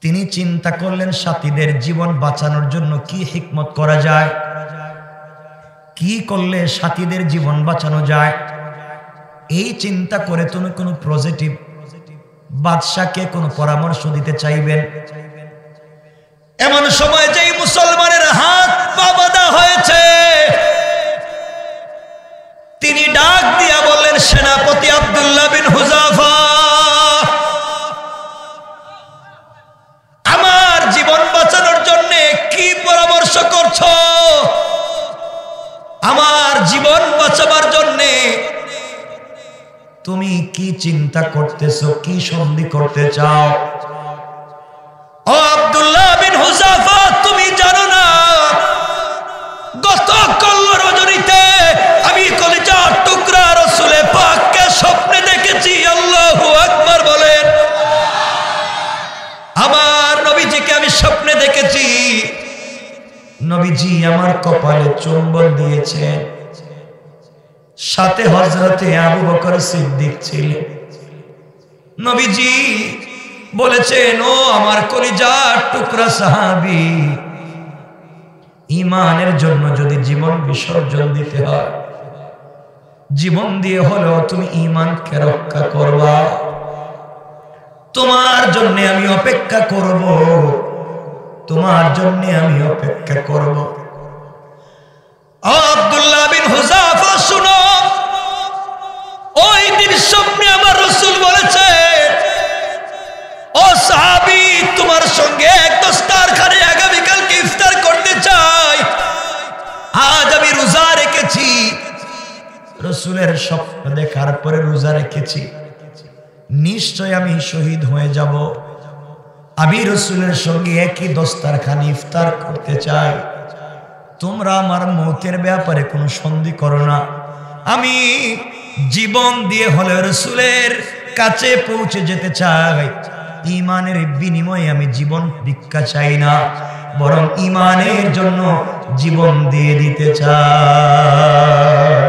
তিনি চিন্তা করলেন সাথীদের জীবন বাঁচানোর জন্য কি হিকমত করা যায় কি করলে সাথীদের জীবন বাঁচানো যায় এই চিন্তা করে তিনি কোনো পজিটিভ বাদশাকে কোনো পরামর্শ দিতে চাইবেন এমন সময় যেই মুসলমানের হাত পা বাঁধা হয়েছে তিনি ডাক দিয়া বললেন সেনাপতি আব্দুল্লাহ বিন হুযাফা আমার জীবন বাঁচানোর জন্য কি পরামর্শ করছো আমার জীবন বাঁচাবার জন্য তুমি কি চিন্তা করতেছো কি সন্ধি করতে চাও ও আব্দুল্লাহ বিন হুযাফা তুমি জানো না গতকাল রজনীতে আমি কলিজার টুকরা রাসূল পাককে স্বপ্নে দেখেছি আল্লাহু আকবার বলেন আমার নবীজিকে আমি স্বপ্নে দেখেছি নবীজি আমার কপালে চুম্বন দিয়েছেন সাথে হযরতে আবু বকর সিদ্দিক ছিলেন নবীজি बोलेছেন ও আমার কলিজার টুকরা সাহাবী ঈমানের জন্য যদি জীবন বিসর্জন দিতে হয় জীবন দিয়ে হলো তুমি ঈমানকে রক্ষা করবা তোমার জন্য আমি অপেক্ষা করব তোমার জন্য আমি অপেক্ষা করব আব্দুল্লাহ বিন হুযাফা শুনো ওই দিন স্বপ্নে আমার রাসূল বলেছেন সাহাবী তোমার সঙ্গে এক দস্তরখানে আগামীকালকে ইফতার করতে চাই। আজ আমি রোজা রেখেছি, রাসূলের স্বপ্ন দেখার পরে রোজা রেখেছি, নিশ্চয় আমি শহীদ হয়ে যাব। আমি রাসূলের সঙ্গে একই দস্তরখানে ইফতার করতে চাই। তোমরা আমার মওতের ব্যাপারে কোনো সন্দেহ করো না, আমি জীবন দিয়ে হলে রাসূলের কাছে পৌঁছে যেতে চাই। ঈমানের বিনিময়ে আমি জীবন ভিক্ষা চাই না, বরং ঈমানের জন্য জীবন দিয়ে দিতে চাই।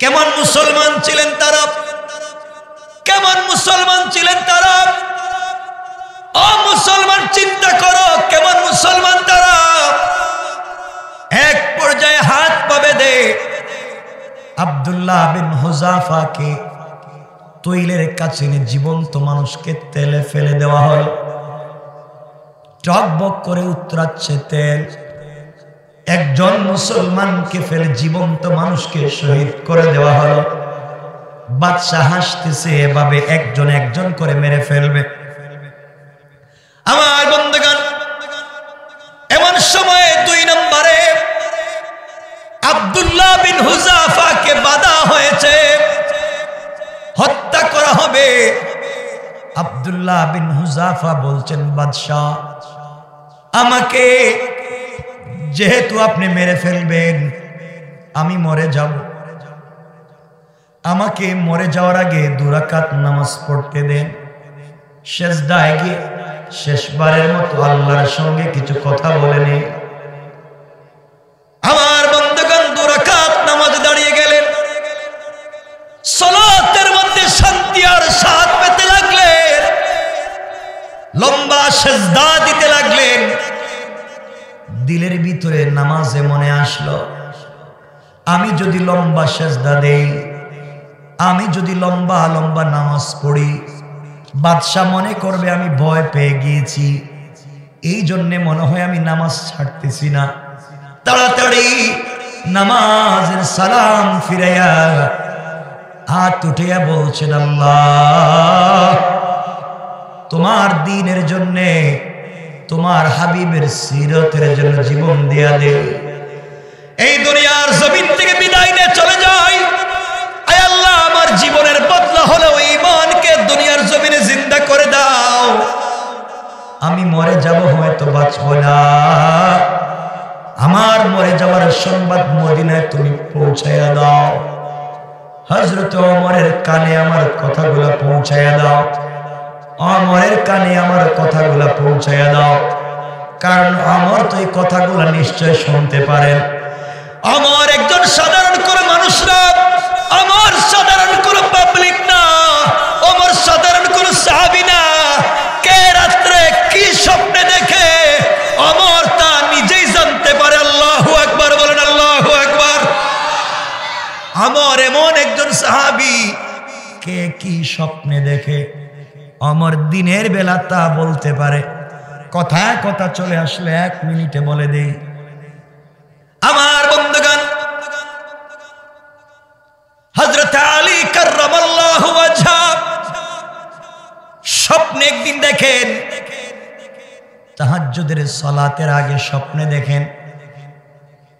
কেমন মুসলমান ছিলেন তারা, কেমন মুসলমান ছিলেন তারা? ও মুসলমান, চিন্তা করো কেমন মুসলমান তারা। এক পর্যায়ে হাত পাবে দে আব্দুল্লাহ বিন হুযায়ফাকে তৈলের কাছে জীবন্ত মানুষকে তেলে ফেলে দেওয়া হল। টকবক করে উত্তরাচ্ছে তেল। একজন মুসলমানকে ফেলে জীবন্ত মানুষকে শহীদ করে দেওয়া হল। বাদশা হাসতেছে, এভাবে একজন একজন করে মেরে ফেলবে। আমার বন্ধুগণ, এমন সময়ে দুই নম্বরে আব্দুল্লাহ বিন হুযায়ফাকে বাধা হয়েছে, হত্যা করা হবে। আব্দুল্লাহ বিন হুযায়ফা বলছেন, বাদশাহ আমাকে যেহেতু আপনি মেরে ফেলবেন, আমি মরে যাব, আমাকে মরে যাওয়ার আগে দুরাকাত নামাজ পড়তে দেন। সেজদায় গিয়ে শেষবারের মতো আল্লাহর সঙ্গে কিছু কথা বলে নে। আমার বন্ধুগণ, দুরাকাত নামাজ দাঁড়িয়ে গেলেন। সালাতের মধ্যে শান্তি আর সাথ পেতে লাগলেন, লম্বা সেজদা দিতে লাগলেন। দিলের ভিতরে নামাজে মনে আসলো, আমি যদি লম্বা সেজদা দেই, আমি যদি লম্বা লম্বা নামাজ পড়ি, বাদশা মনে করবে আমি ভয় পেয়ে গিয়েছি, এই জন্যে মনে হয় আমি নামাজ ছাড়তেছি না। তাড়াতাড়ি নামাজের সালাম ফিরাইয়া হাত উঠিয়া বলছেন, আল্লাহ তোমার দ্বীনের জন্যে, তোমার হাবিবের সিরতের জন্য জীবন দিয়া দে। এই দুনিয়ার জমিন থেকে বিদায় নিয়ে চলে যাই, আয় আল্লাহ আমার জীবনের বদলা হলো ঈমানকে দুনিয়ার জমিনে জিন্দা করে দাও। আমি মরে যাব, হয়তো বাঁচব না, আমার মরে যাওয়ার সংবাদ মদিনায় তুমি পৌঁছায়া দাও। হযরত ওমরের কানে আমার কথাগুলো পৌঁছায়া দাও, ওমরের কানে আমার কথাগুলো পৌঁছায়া দাও, কারণ ওমর তো এই কথাগুলো নিশ্চয় শুনতে পারেন। ওমর একজন সাধারণ কোন মানুষ না, ওমর সাধারণ কোন পাবলিক না, ওমর সাধারণ কোন সাহাবী না। কে রাতে কি স্বপ্নে দেখে ওমর তা নিজেই জানতে পারে। আল্লাহু আকবার বলেন, আল্লাহু আকবার। ওমর এমন একজন সাহাবী, কে কি স্বপ্নে দেখে ওমর দিনের বেলা তা বলতে পারে। কথা কথা চলে আসলে এক মিনিটে বলে দেই। আমার বন্ধুগণ, হযরত আলী কাররামাল্লাহু ওয়াজহা স্বপ্নে একদিন দেখেন, তাহাজ্জুদের সালাতের আগে স্বপ্নে দেখেন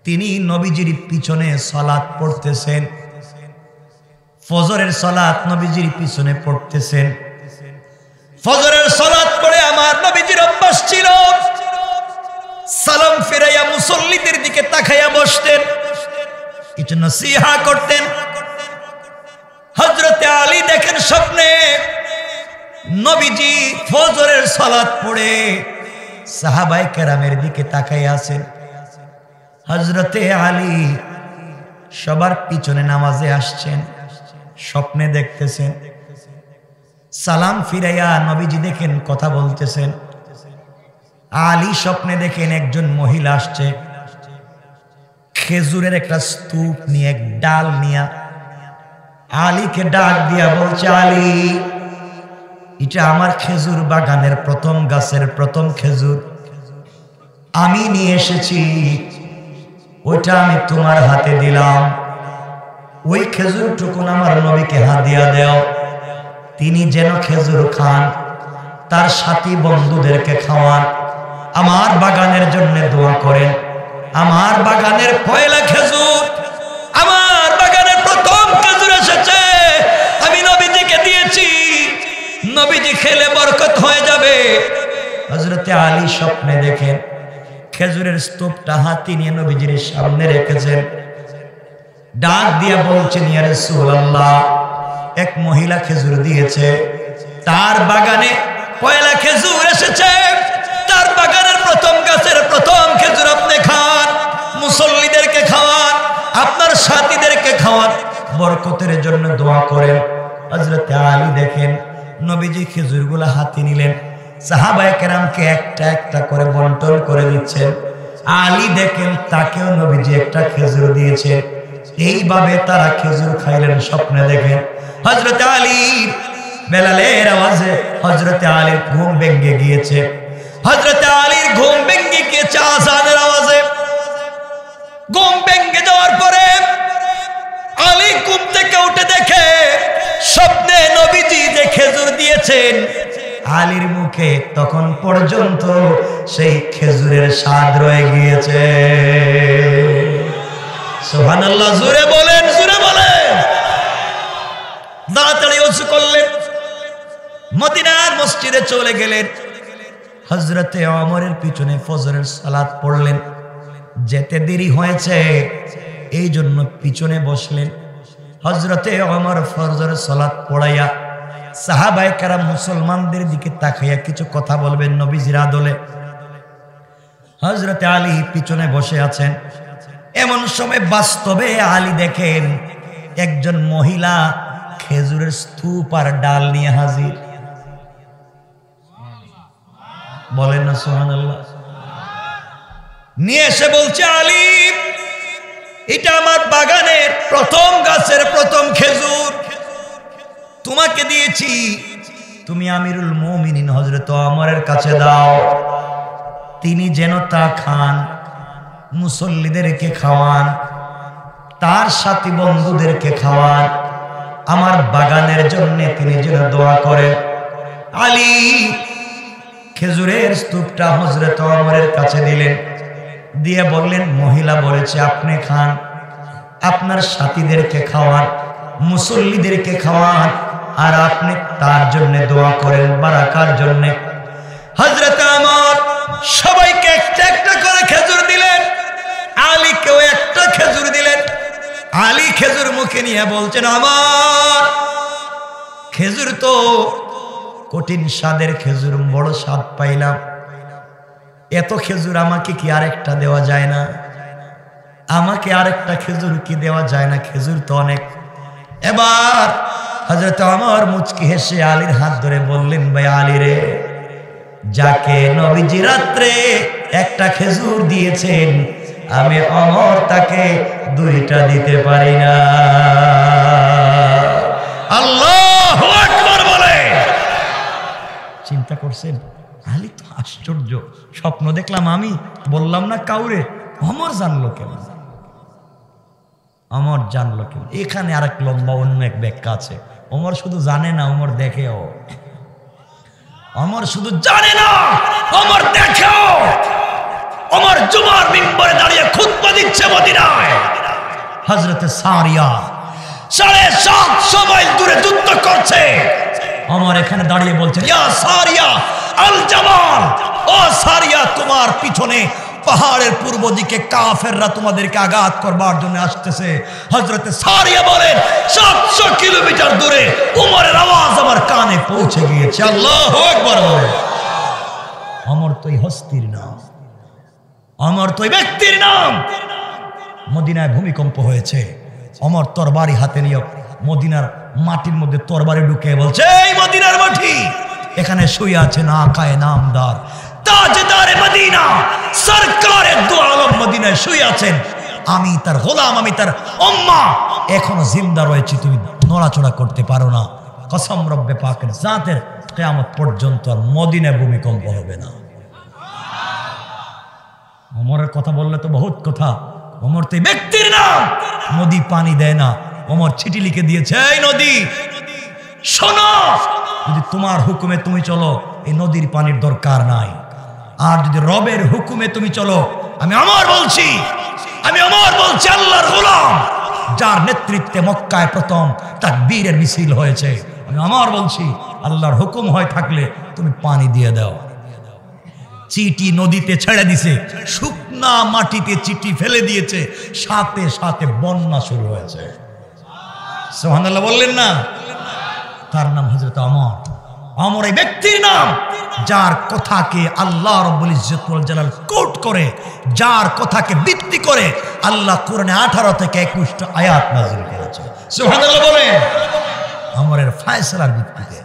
তিনি নবীজির পিছনে সালাত পড়তেছেন, ফজরের সালাত নবীজির পিছনে পড়তেছেন। ফজরের সালাত পড়ে আমার নবীজির অভ্যাস ছিল সালাম ফিরাইয়া মুসল্লিদের দিকে তাকাইয়া বসতেন, কিছু নসিহা করতেন। হযরত আলী দেখেন স্বপ্নে নবীজি ফজরের সালাত পড়ে সাহাবায়ে কেরামের দিকে তাকাইয়া আছেন। হযরত আলী সবার পিছনে নামাজে আসছেন, স্বপ্নে দেখতেছেন, সালাম ফিরাইয়া নবীজি দেখেন কথা বলতেছেন। আলী স্বপ্নে দেখেন একজন মহিলা আসছে খেজুরের একটা স্তূপ নিয়ে, এক ডাল নিয়ে। আলীকে ডাক দিয়া বলছে, আলী এটা আমার খেজুর বাগানের প্রথম গাছের প্রথম খেজুর, আমি নিয়ে এসেছি, ওইটা আমি তোমার হাতে দিলাম, ওই খেজুরটুকু আমার নবীকে হাদিয়া দেও। তিনি যেন খেজুর খান, তার সাথী বন্ধুদেরকে খাওয়ান, আমার বাগানের জন্য দোয়া করেন। আমার বাগানের পয়লা খেজুর, আমার বাগানের প্রথম খেজুর এসেছে, আমি নবীজিকে দিয়েছি, নবীজি খেলে বরকত হয়ে যাবে। হযরতে আলী স্বপ্নে দেখেন খেজুরের স্তূপটা হাতি নিয়ে নবীজির সামনে রেখেছেন, ডাক দিয়ে বলছেন, ইয়া রাসূলুল্লাহ, এক মহিলা খেজুর দিয়েছে, তার বাগানে পয়লা খেজুর এসেছে, তার বাগানের প্রথম গাছের প্রথম খেজুর আপনি খান, মুসল্লিদেরকে খাওয়ান, আপনার সাথীদেরকে খাওয়ান, বরকতের জন্য দোয়া করেন। হযরতে আলী দেখেন নবীজি খেজুরগুলো হাতে নিলেন, সাহাবায়ে কেরামকে একটা একটা করে বন্টন করে দিচ্ছেন। আলী দেখেন তাকেও নবীজি একটা খেজুর দিয়েছে, এইভাবে তারা খেজুর খাইলেন স্বপ্নে দেখেন। হযরত আলী বেলালের আওয়াজে হযরত আলীর ঘুম ভেঙে গিয়েছে, হযরত আলীর ঘুম ভেঙে গিয়েছে আযানের আওয়াজে। ঘুম ভেঙে যাওয়ার পরে আলী ঘুম থেকে উঠে দেখে স্বপ্নে নবীজি যে খেজুর দিয়েছেন, আলীর মুখে তখন পর্যন্ত সেই খেজুরের স্বাদ রয়ে গিয়েছে। সুবহানাল্লাহ, জোরে বলেন, জোরে বলেন। দাঁড়াতাড়ি ওযু করলেন, মদিনার মসজিদে চলে গেলেন, হযরতে ওমরের পিছনে ফজরের সালাত পড়লেন। যেতে দেরি হয়েছে এই জন্য পিছনে বসলেন। হযরতে ওমর ফজরের সালাত পড়াইয়া সাহাবায়ে কেরাম মুসলমানদের দিকে তাকাইয়া কিছু কথা বলবেন নবীজির আদলে। হযরতে আলী পিছনে বসে আছেন, এমন সময় বাস্তবে আলী দেখেন একজন মহিলা খেজুরের স্তূপ আর ডাল নিয়ে হাজির। বলেন না সুবহানাল্লাহ। নিয়ে এসে বলছে, আলী, এটা আমার বাগানের প্রথম গাছের প্রথম খেজুর, তোমাকে দিয়েছি, তুমি আমিরুল মুমিনিন হযরত ওমরের কাছে দাও, তিনি যেন তা খান, মুসল্লিদেরকে খাওয়ান, তার সাথী বন্ধুদেরকে খাওয়ান, আমার বাগানের জন্য তিনি যেন দোয়া করেন। আলী খেজুরের স্তূপটা হযরত ওমরের কাছে দিলেন, দিয়ে বললেন, মহিলা বলেছে আপনি খান, আপনার সাথীদেরকে খাওয়ান, মুসল্লিদেরকে খাওয়ান, আর আপনি তার জন্য দোয়া করেন বারাকার জন্য। হযরত ওমর সবাইকে একটা একটা করে খেজুর দিলেন, আলীকেও একটা খেজুর দিলেন। আলী খেজুর মুখে নিয়ে বলছেন, আমার খেজুর তো কঠিন স্বাদের খেজুর, বড় স্বাদ পাইলাম, এত খেজুর আমাকে কি আরেকটা দেওয়া যায় না? আমাকে আরেকটা খেজুর কি দেওয়া যায় না? খেজুর তো অনেক। এবার হযরত ওমর মুচকি হেসে আলীর হাত ধরে বললেন, ভাই আলী রে, যাকে নবীজি রাত্রে একটা খেজুর দিয়েছেন, আমি ওমর তাকে দুইটা দিতে পারি না। আল্লাহু আকবার বলে। চিন্তা করছেন, আলী তো আশ্চর্য, স্বপ্ন দেখলাম আমি, বললাম না কাউরে, ওমর জানলো কেমন? ওমর জানলো কেমন? এখানে আর এক লম্বা অন্য এক ব্যাখ্যা আছে, ওমর শুধু জানে না, ওমর দেখেও। ওমর শুধু জানে না, ওমর দেখেও। ওমর জুমার মিম্বরে দাঁড়িয়ে খুতবা দিচ্ছে মদিনায়। হযরত সারিয়া ৭৫০ মাইল দূরে যুদ্ধ করছে, ওমর এখানে দাঁড়িয়ে বলছেন, ইয়া সারিয়া আল জামাল, ও সারিয়া, তোমার পিছনে পাহাড়ের পূর্ব দিকে কাফেররা তোমাদেরকে আঘাত করবার জন্য আসতেছে। হযরত সারিয়া বলেন, ৭০০ কিলোমিটার দূরে ওমরের আওয়াজ আমার কানে পৌঁছে গিয়েছে। আল্লাহু আকবার। ওমর তো এই হস্তির নাম, ওমর তো এই ব্যক্তির নাম। মদিনায় ভূমিকম্প হয়েছে, ওমর তরবারি হাতে নিয়ে মদিনার মাটির মধ্যে তরবারি ঢুকে বলছে, এই মদিনার মাটি, এখানে শুয়ে আছেন আকায়ে নামদার তাজদারে মদিনা সরকারে দু আলম মদিনায় শুয়ে আছেন, আমি তার গোলাম, আমি তার উম্মাহ, এখনো জিন্দা রয়েছে, তুমি নড়াচড়া করতে পারো না, কসম রব্বে পাকের জাতের, কিয়ামত পর্যন্ত আর মদিনায় ভূমিকম্প হবে না। ওমরের কথা বললে তো বহুত কথা। ওমর তো ব্যক্তির নাম। নদী পানি দেয় না, ওমর ছিটি লিখে দিয়েছে, এই নদী শোনো যদি তোমার হুকুমে তুমি চলো এই নদীর পানির দরকার নাই আর যদি রবের হুকুমে তুমি চলো আমি ওমর বলছি আল্লাহর গোলাম যার নেতৃত্বে মক্কায় প্রথম তাকবীরের মিছিল হয়েছে আমি ওমর বলছি আল্লাহর হুকুম হয় থাকলে তুমি পানি দিয়ে দাও চিটি নদীতে ছেড়ে দিয়েছে শুকনা মাটিতে চিটি ফেলে দিয়েছে সাথে সাথে বন্যা শুরু হয়েছে সুবহানাল্লাহ বললেন না তার নাম হযরত ওমর ওমর এই ব্যক্তির নাম যার কথাকে আল্লাহ রাব্বুল ইজ্জত ওয়াল জালাল কোট করে যার কথাকে ভিত্তি করে আল্লাহ কোরআনে 18 থেকে 21 টা আয়াত নাযিল করেছে সুবহানাল্লাহ বলেন ওমরের ফয়সালার ভিত্তিতে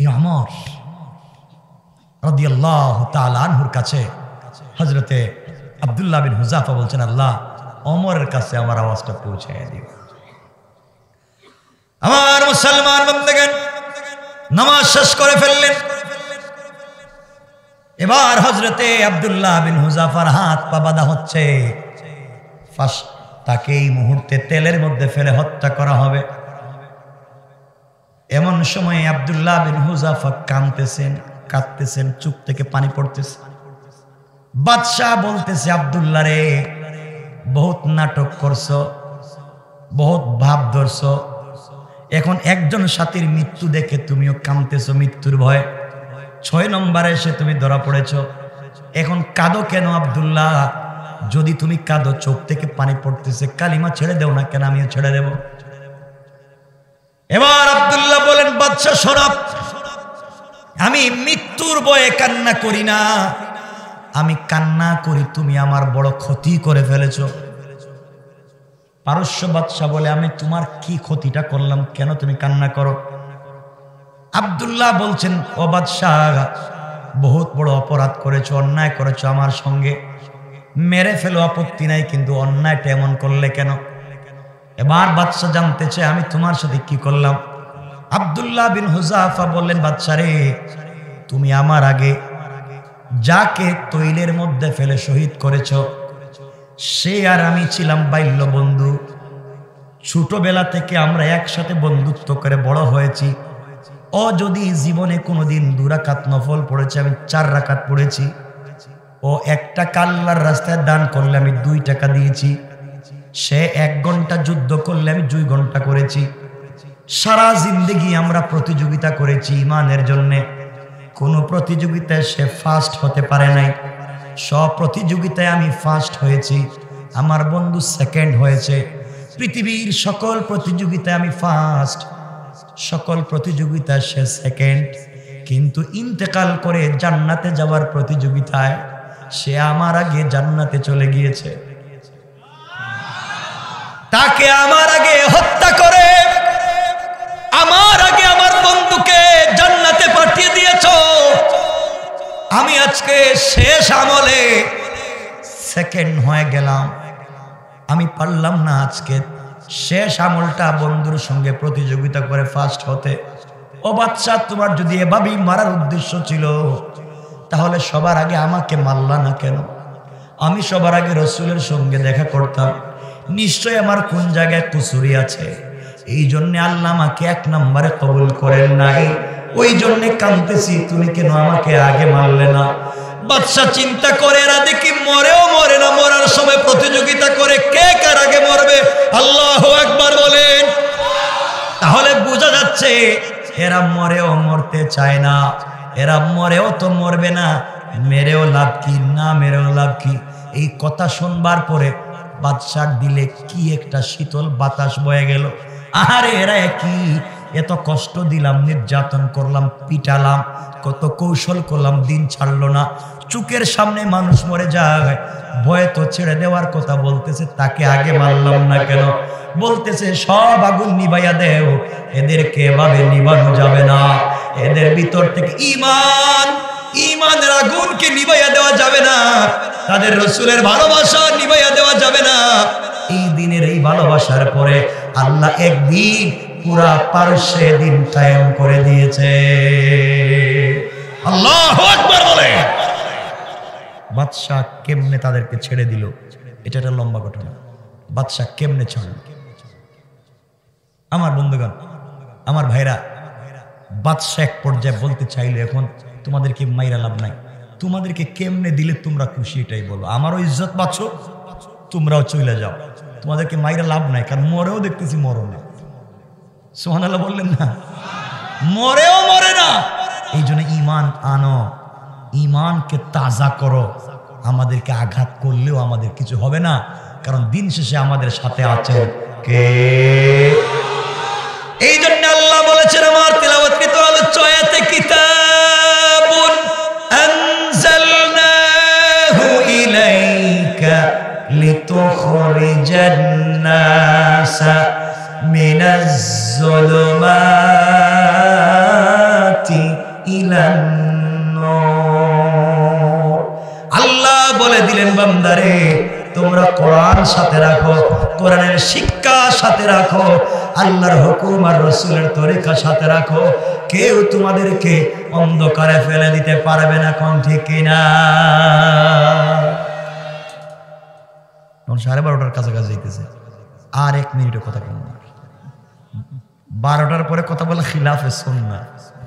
এই ওমর রাদিয়াল্লাহু তাআলা আনহুর কাছে হযরত আব্দুল্লাহ বিন হুযাফা বলেন আল্লাহ ওমরের কাছে আমার আওয়াজটা পৌঁছায় দিও আমার মুসলমান বন্ধুগণ নামাজ শেষ করে ফেললেন এবার হযরতে আব্দুল্লাহ বিন হুযাফার হাত পা বাঁধা হচ্ছে তাকে এই মুহূর্তে তেলের মধ্যে ফেলে হত্যা করা হবে এমন সময় আব্দুল্লাহ বিন হুযাফা কাঁদতেছেন চোখ থেকে পানি পড়তেছে বাদশা বলতেছে আব্দুল্লাহ রে বহুত নাটক করছো বহুত ভাব ধরছো এখন একজন সাথীর মৃত্যু দেখে তুমিও কাঁদতেছো মৃত্যুর ভয় 6 নম্বরে এসে তুমি ধরা পড়েছো এখন কাঁদো কেন আব্দুল্লাহ যদি তুমি কাঁদো চোখ থেকে পানি পড়তেছে কালিমা ছেড়ে দাও না কেন আমিও ছেড়ে দেব এবার আব্দুল্লাহ বলেন বাদশা শরফ আমি মৃত্যুর ভয়ে কান্না করি না আমি কান্না করি তুমি আমার বড় ক্ষতি করে ফেলেছো পারস্য বাদশা বলে আমি তোমার কি ক্ষতিটা করলাম কেন তুমি কান্না করো আব্দুল্লাহ বলছেন ও বাদশা বহুত বড় অপরাধ করেছো অন্যায় করেছো আমার সঙ্গে মেরে ফেলো আপত্তি নাই কিন্তু অন্যায়টা এমন করলে কেন এবার বাদশা জানতে চায় আমি তোমার সাথে কি করলাম আব্দুল্লাহ বিন হুযাফা বললেন বাদশা রে তুমি আমার আগে যাকে তৈলের মধ্যে ফেলে শহীদ করেছো সে আর আমি ছিলাম বাল্য বন্ধু ছোটবেলা থেকে আমরা একসাথে বন্ধুত্ব করে বড় হয়েছি ও যদি জীবনে কোনোদিন দুরাকাত নফল পড়েছে আমি 4 রাকাত পড়েছি ও 1 টাকা আল্লাহর রাস্তায় দান করলে আমি 2 টাকা দিয়েছি সে 1 ঘন্টা যুদ্ধ করলে আমি 2 ঘন্টা করেছি সারা জিন্দেগি আমরা প্রতিযোগিতা করেছি ঈমানের জন্য কোনো প্রতিযোগিতায় সে ফার্স্ট হতে পারে নাই সব প্রতিযোগিতায় আমি ফার্স্ট হয়েছি আমার বন্ধু সেকেন্ড হয়েছে পৃথিবীর সকল প্রতিযোগিতায় আমি ফার্স্ট সকল প্রতিযোগিতায় সে সেকেন্ড কিন্তু ইন্তেকাল করে জান্নাতে যাওয়ার প্রতিযোগিতায় সে আমার আগে জান্নাতে চলে গিয়েছে তাকে আমার আগে হত্যা করে আমার আগে আমার বন্ধুকে জান্নাতে পাঠিয়ে দিয়েছো আমি আজকে শেষ আমলে সেকেন্ড হয়ে গেলাম আমি পারলাম না আজকে শেষ আমলটা বন্ধুর সঙ্গে প্রতিযোগিতা করে ফার্স্ট হতে ও বাচ্চা তোমার যদি এভাবেই মারার উদ্দেশ্য ছিল তাহলে সবার আগে আমাকে মারলা না কেন আমি সবার আগে রসুলের সঙ্গে দেখা করতাম নিশ্চয় আমার কোন জায়গায় কুসুরি আছে এই জন্য আল্লাহ আমাকে 1 নম্বরে কবুল করেন নাই ওই জন্য কাঁদতেছি তুমি কেন আমাকে আগে মারলে না বাদশা চিন্তা করে না দেখি মরেও মরে না মরার সময় প্রতিযোগিতা করে কে কার আগে মরবে আল্লাহু আকবার বলেন তাহলে বোঝা যাচ্ছে এরা মরেও মরতে চায় না এরা মরেও তো মরবে না মেরেও লাভ কি না মেরেও লাভ কি এই কথা শুনবার পরে বাদশার দিলে কি একটা শীতল বাতাস বয়ে গেল আরে এরা কি এত কষ্ট দিলাম নির্যাতন করলাম পিটালাম কত কৌশল করলাম দিন ছাড়লো না চুকের সামনে মানুষ মরে যায় ভয় তো ছেড়ে দেওয়ার কথা বলতেছে তাকে আগে মারলাম না কেন বলতেছে সব আগুন নিভাইয়া দেও এদেরকে এভাবে নিভানো যাবে না এদের ভিতর থেকে ঈমানের আগুনকে নিভাইয়া দেওয়া যাবে না তাদের রসুলের ভালোবাসা নিভাইয়া দেওয়া যাবে না এই দিনের এই ভালোবাসার পরে আল্লাহ একদিন পুরা পারস্যে দিন কায়েম করে দিয়েছে আল্লাহু আকবার বলে বাদশা কেমনে তাদেরকে ছেড়ে দিল এটা একটা লম্বা ঘটনা বাদশা কেমনে ছাড়ল আমার বন্ধুগণ आमार भाईरा बादशाह एक पर्याय बोलते चाइले एखन तुम्हादेरके माइरा लाभ नाई तुम्हादेरके केमने दिले तुमरा खुशी एटाई बोलो आमारो इज्जत बाँचो तुमराओ चले जाओ तुम्हादेरके माइरा लाभ नाई कारण मरेओ देखतेछि मरो ना सुबहानाल्लाह बोललेन ना मरेओ मरे ना एइजन्य ईमान आनो ईमानके ताजा करो আমাদেরকে আঘাত করলেও আমাদের কিছু হবে না কারণ দিন শেষে আমাদের সাথে আছেন কে এইজন্য আল্লাহ বলেছেন আমার তিলাওয়াতকৃত আলোচনাতে কিতাবুন আনজালনাহু ইলাইকা লিতুখরিজান নাস মিনাজ যুলমাতি ইলান बारोटार पर कथा बोला खिलाफ सुन्नाह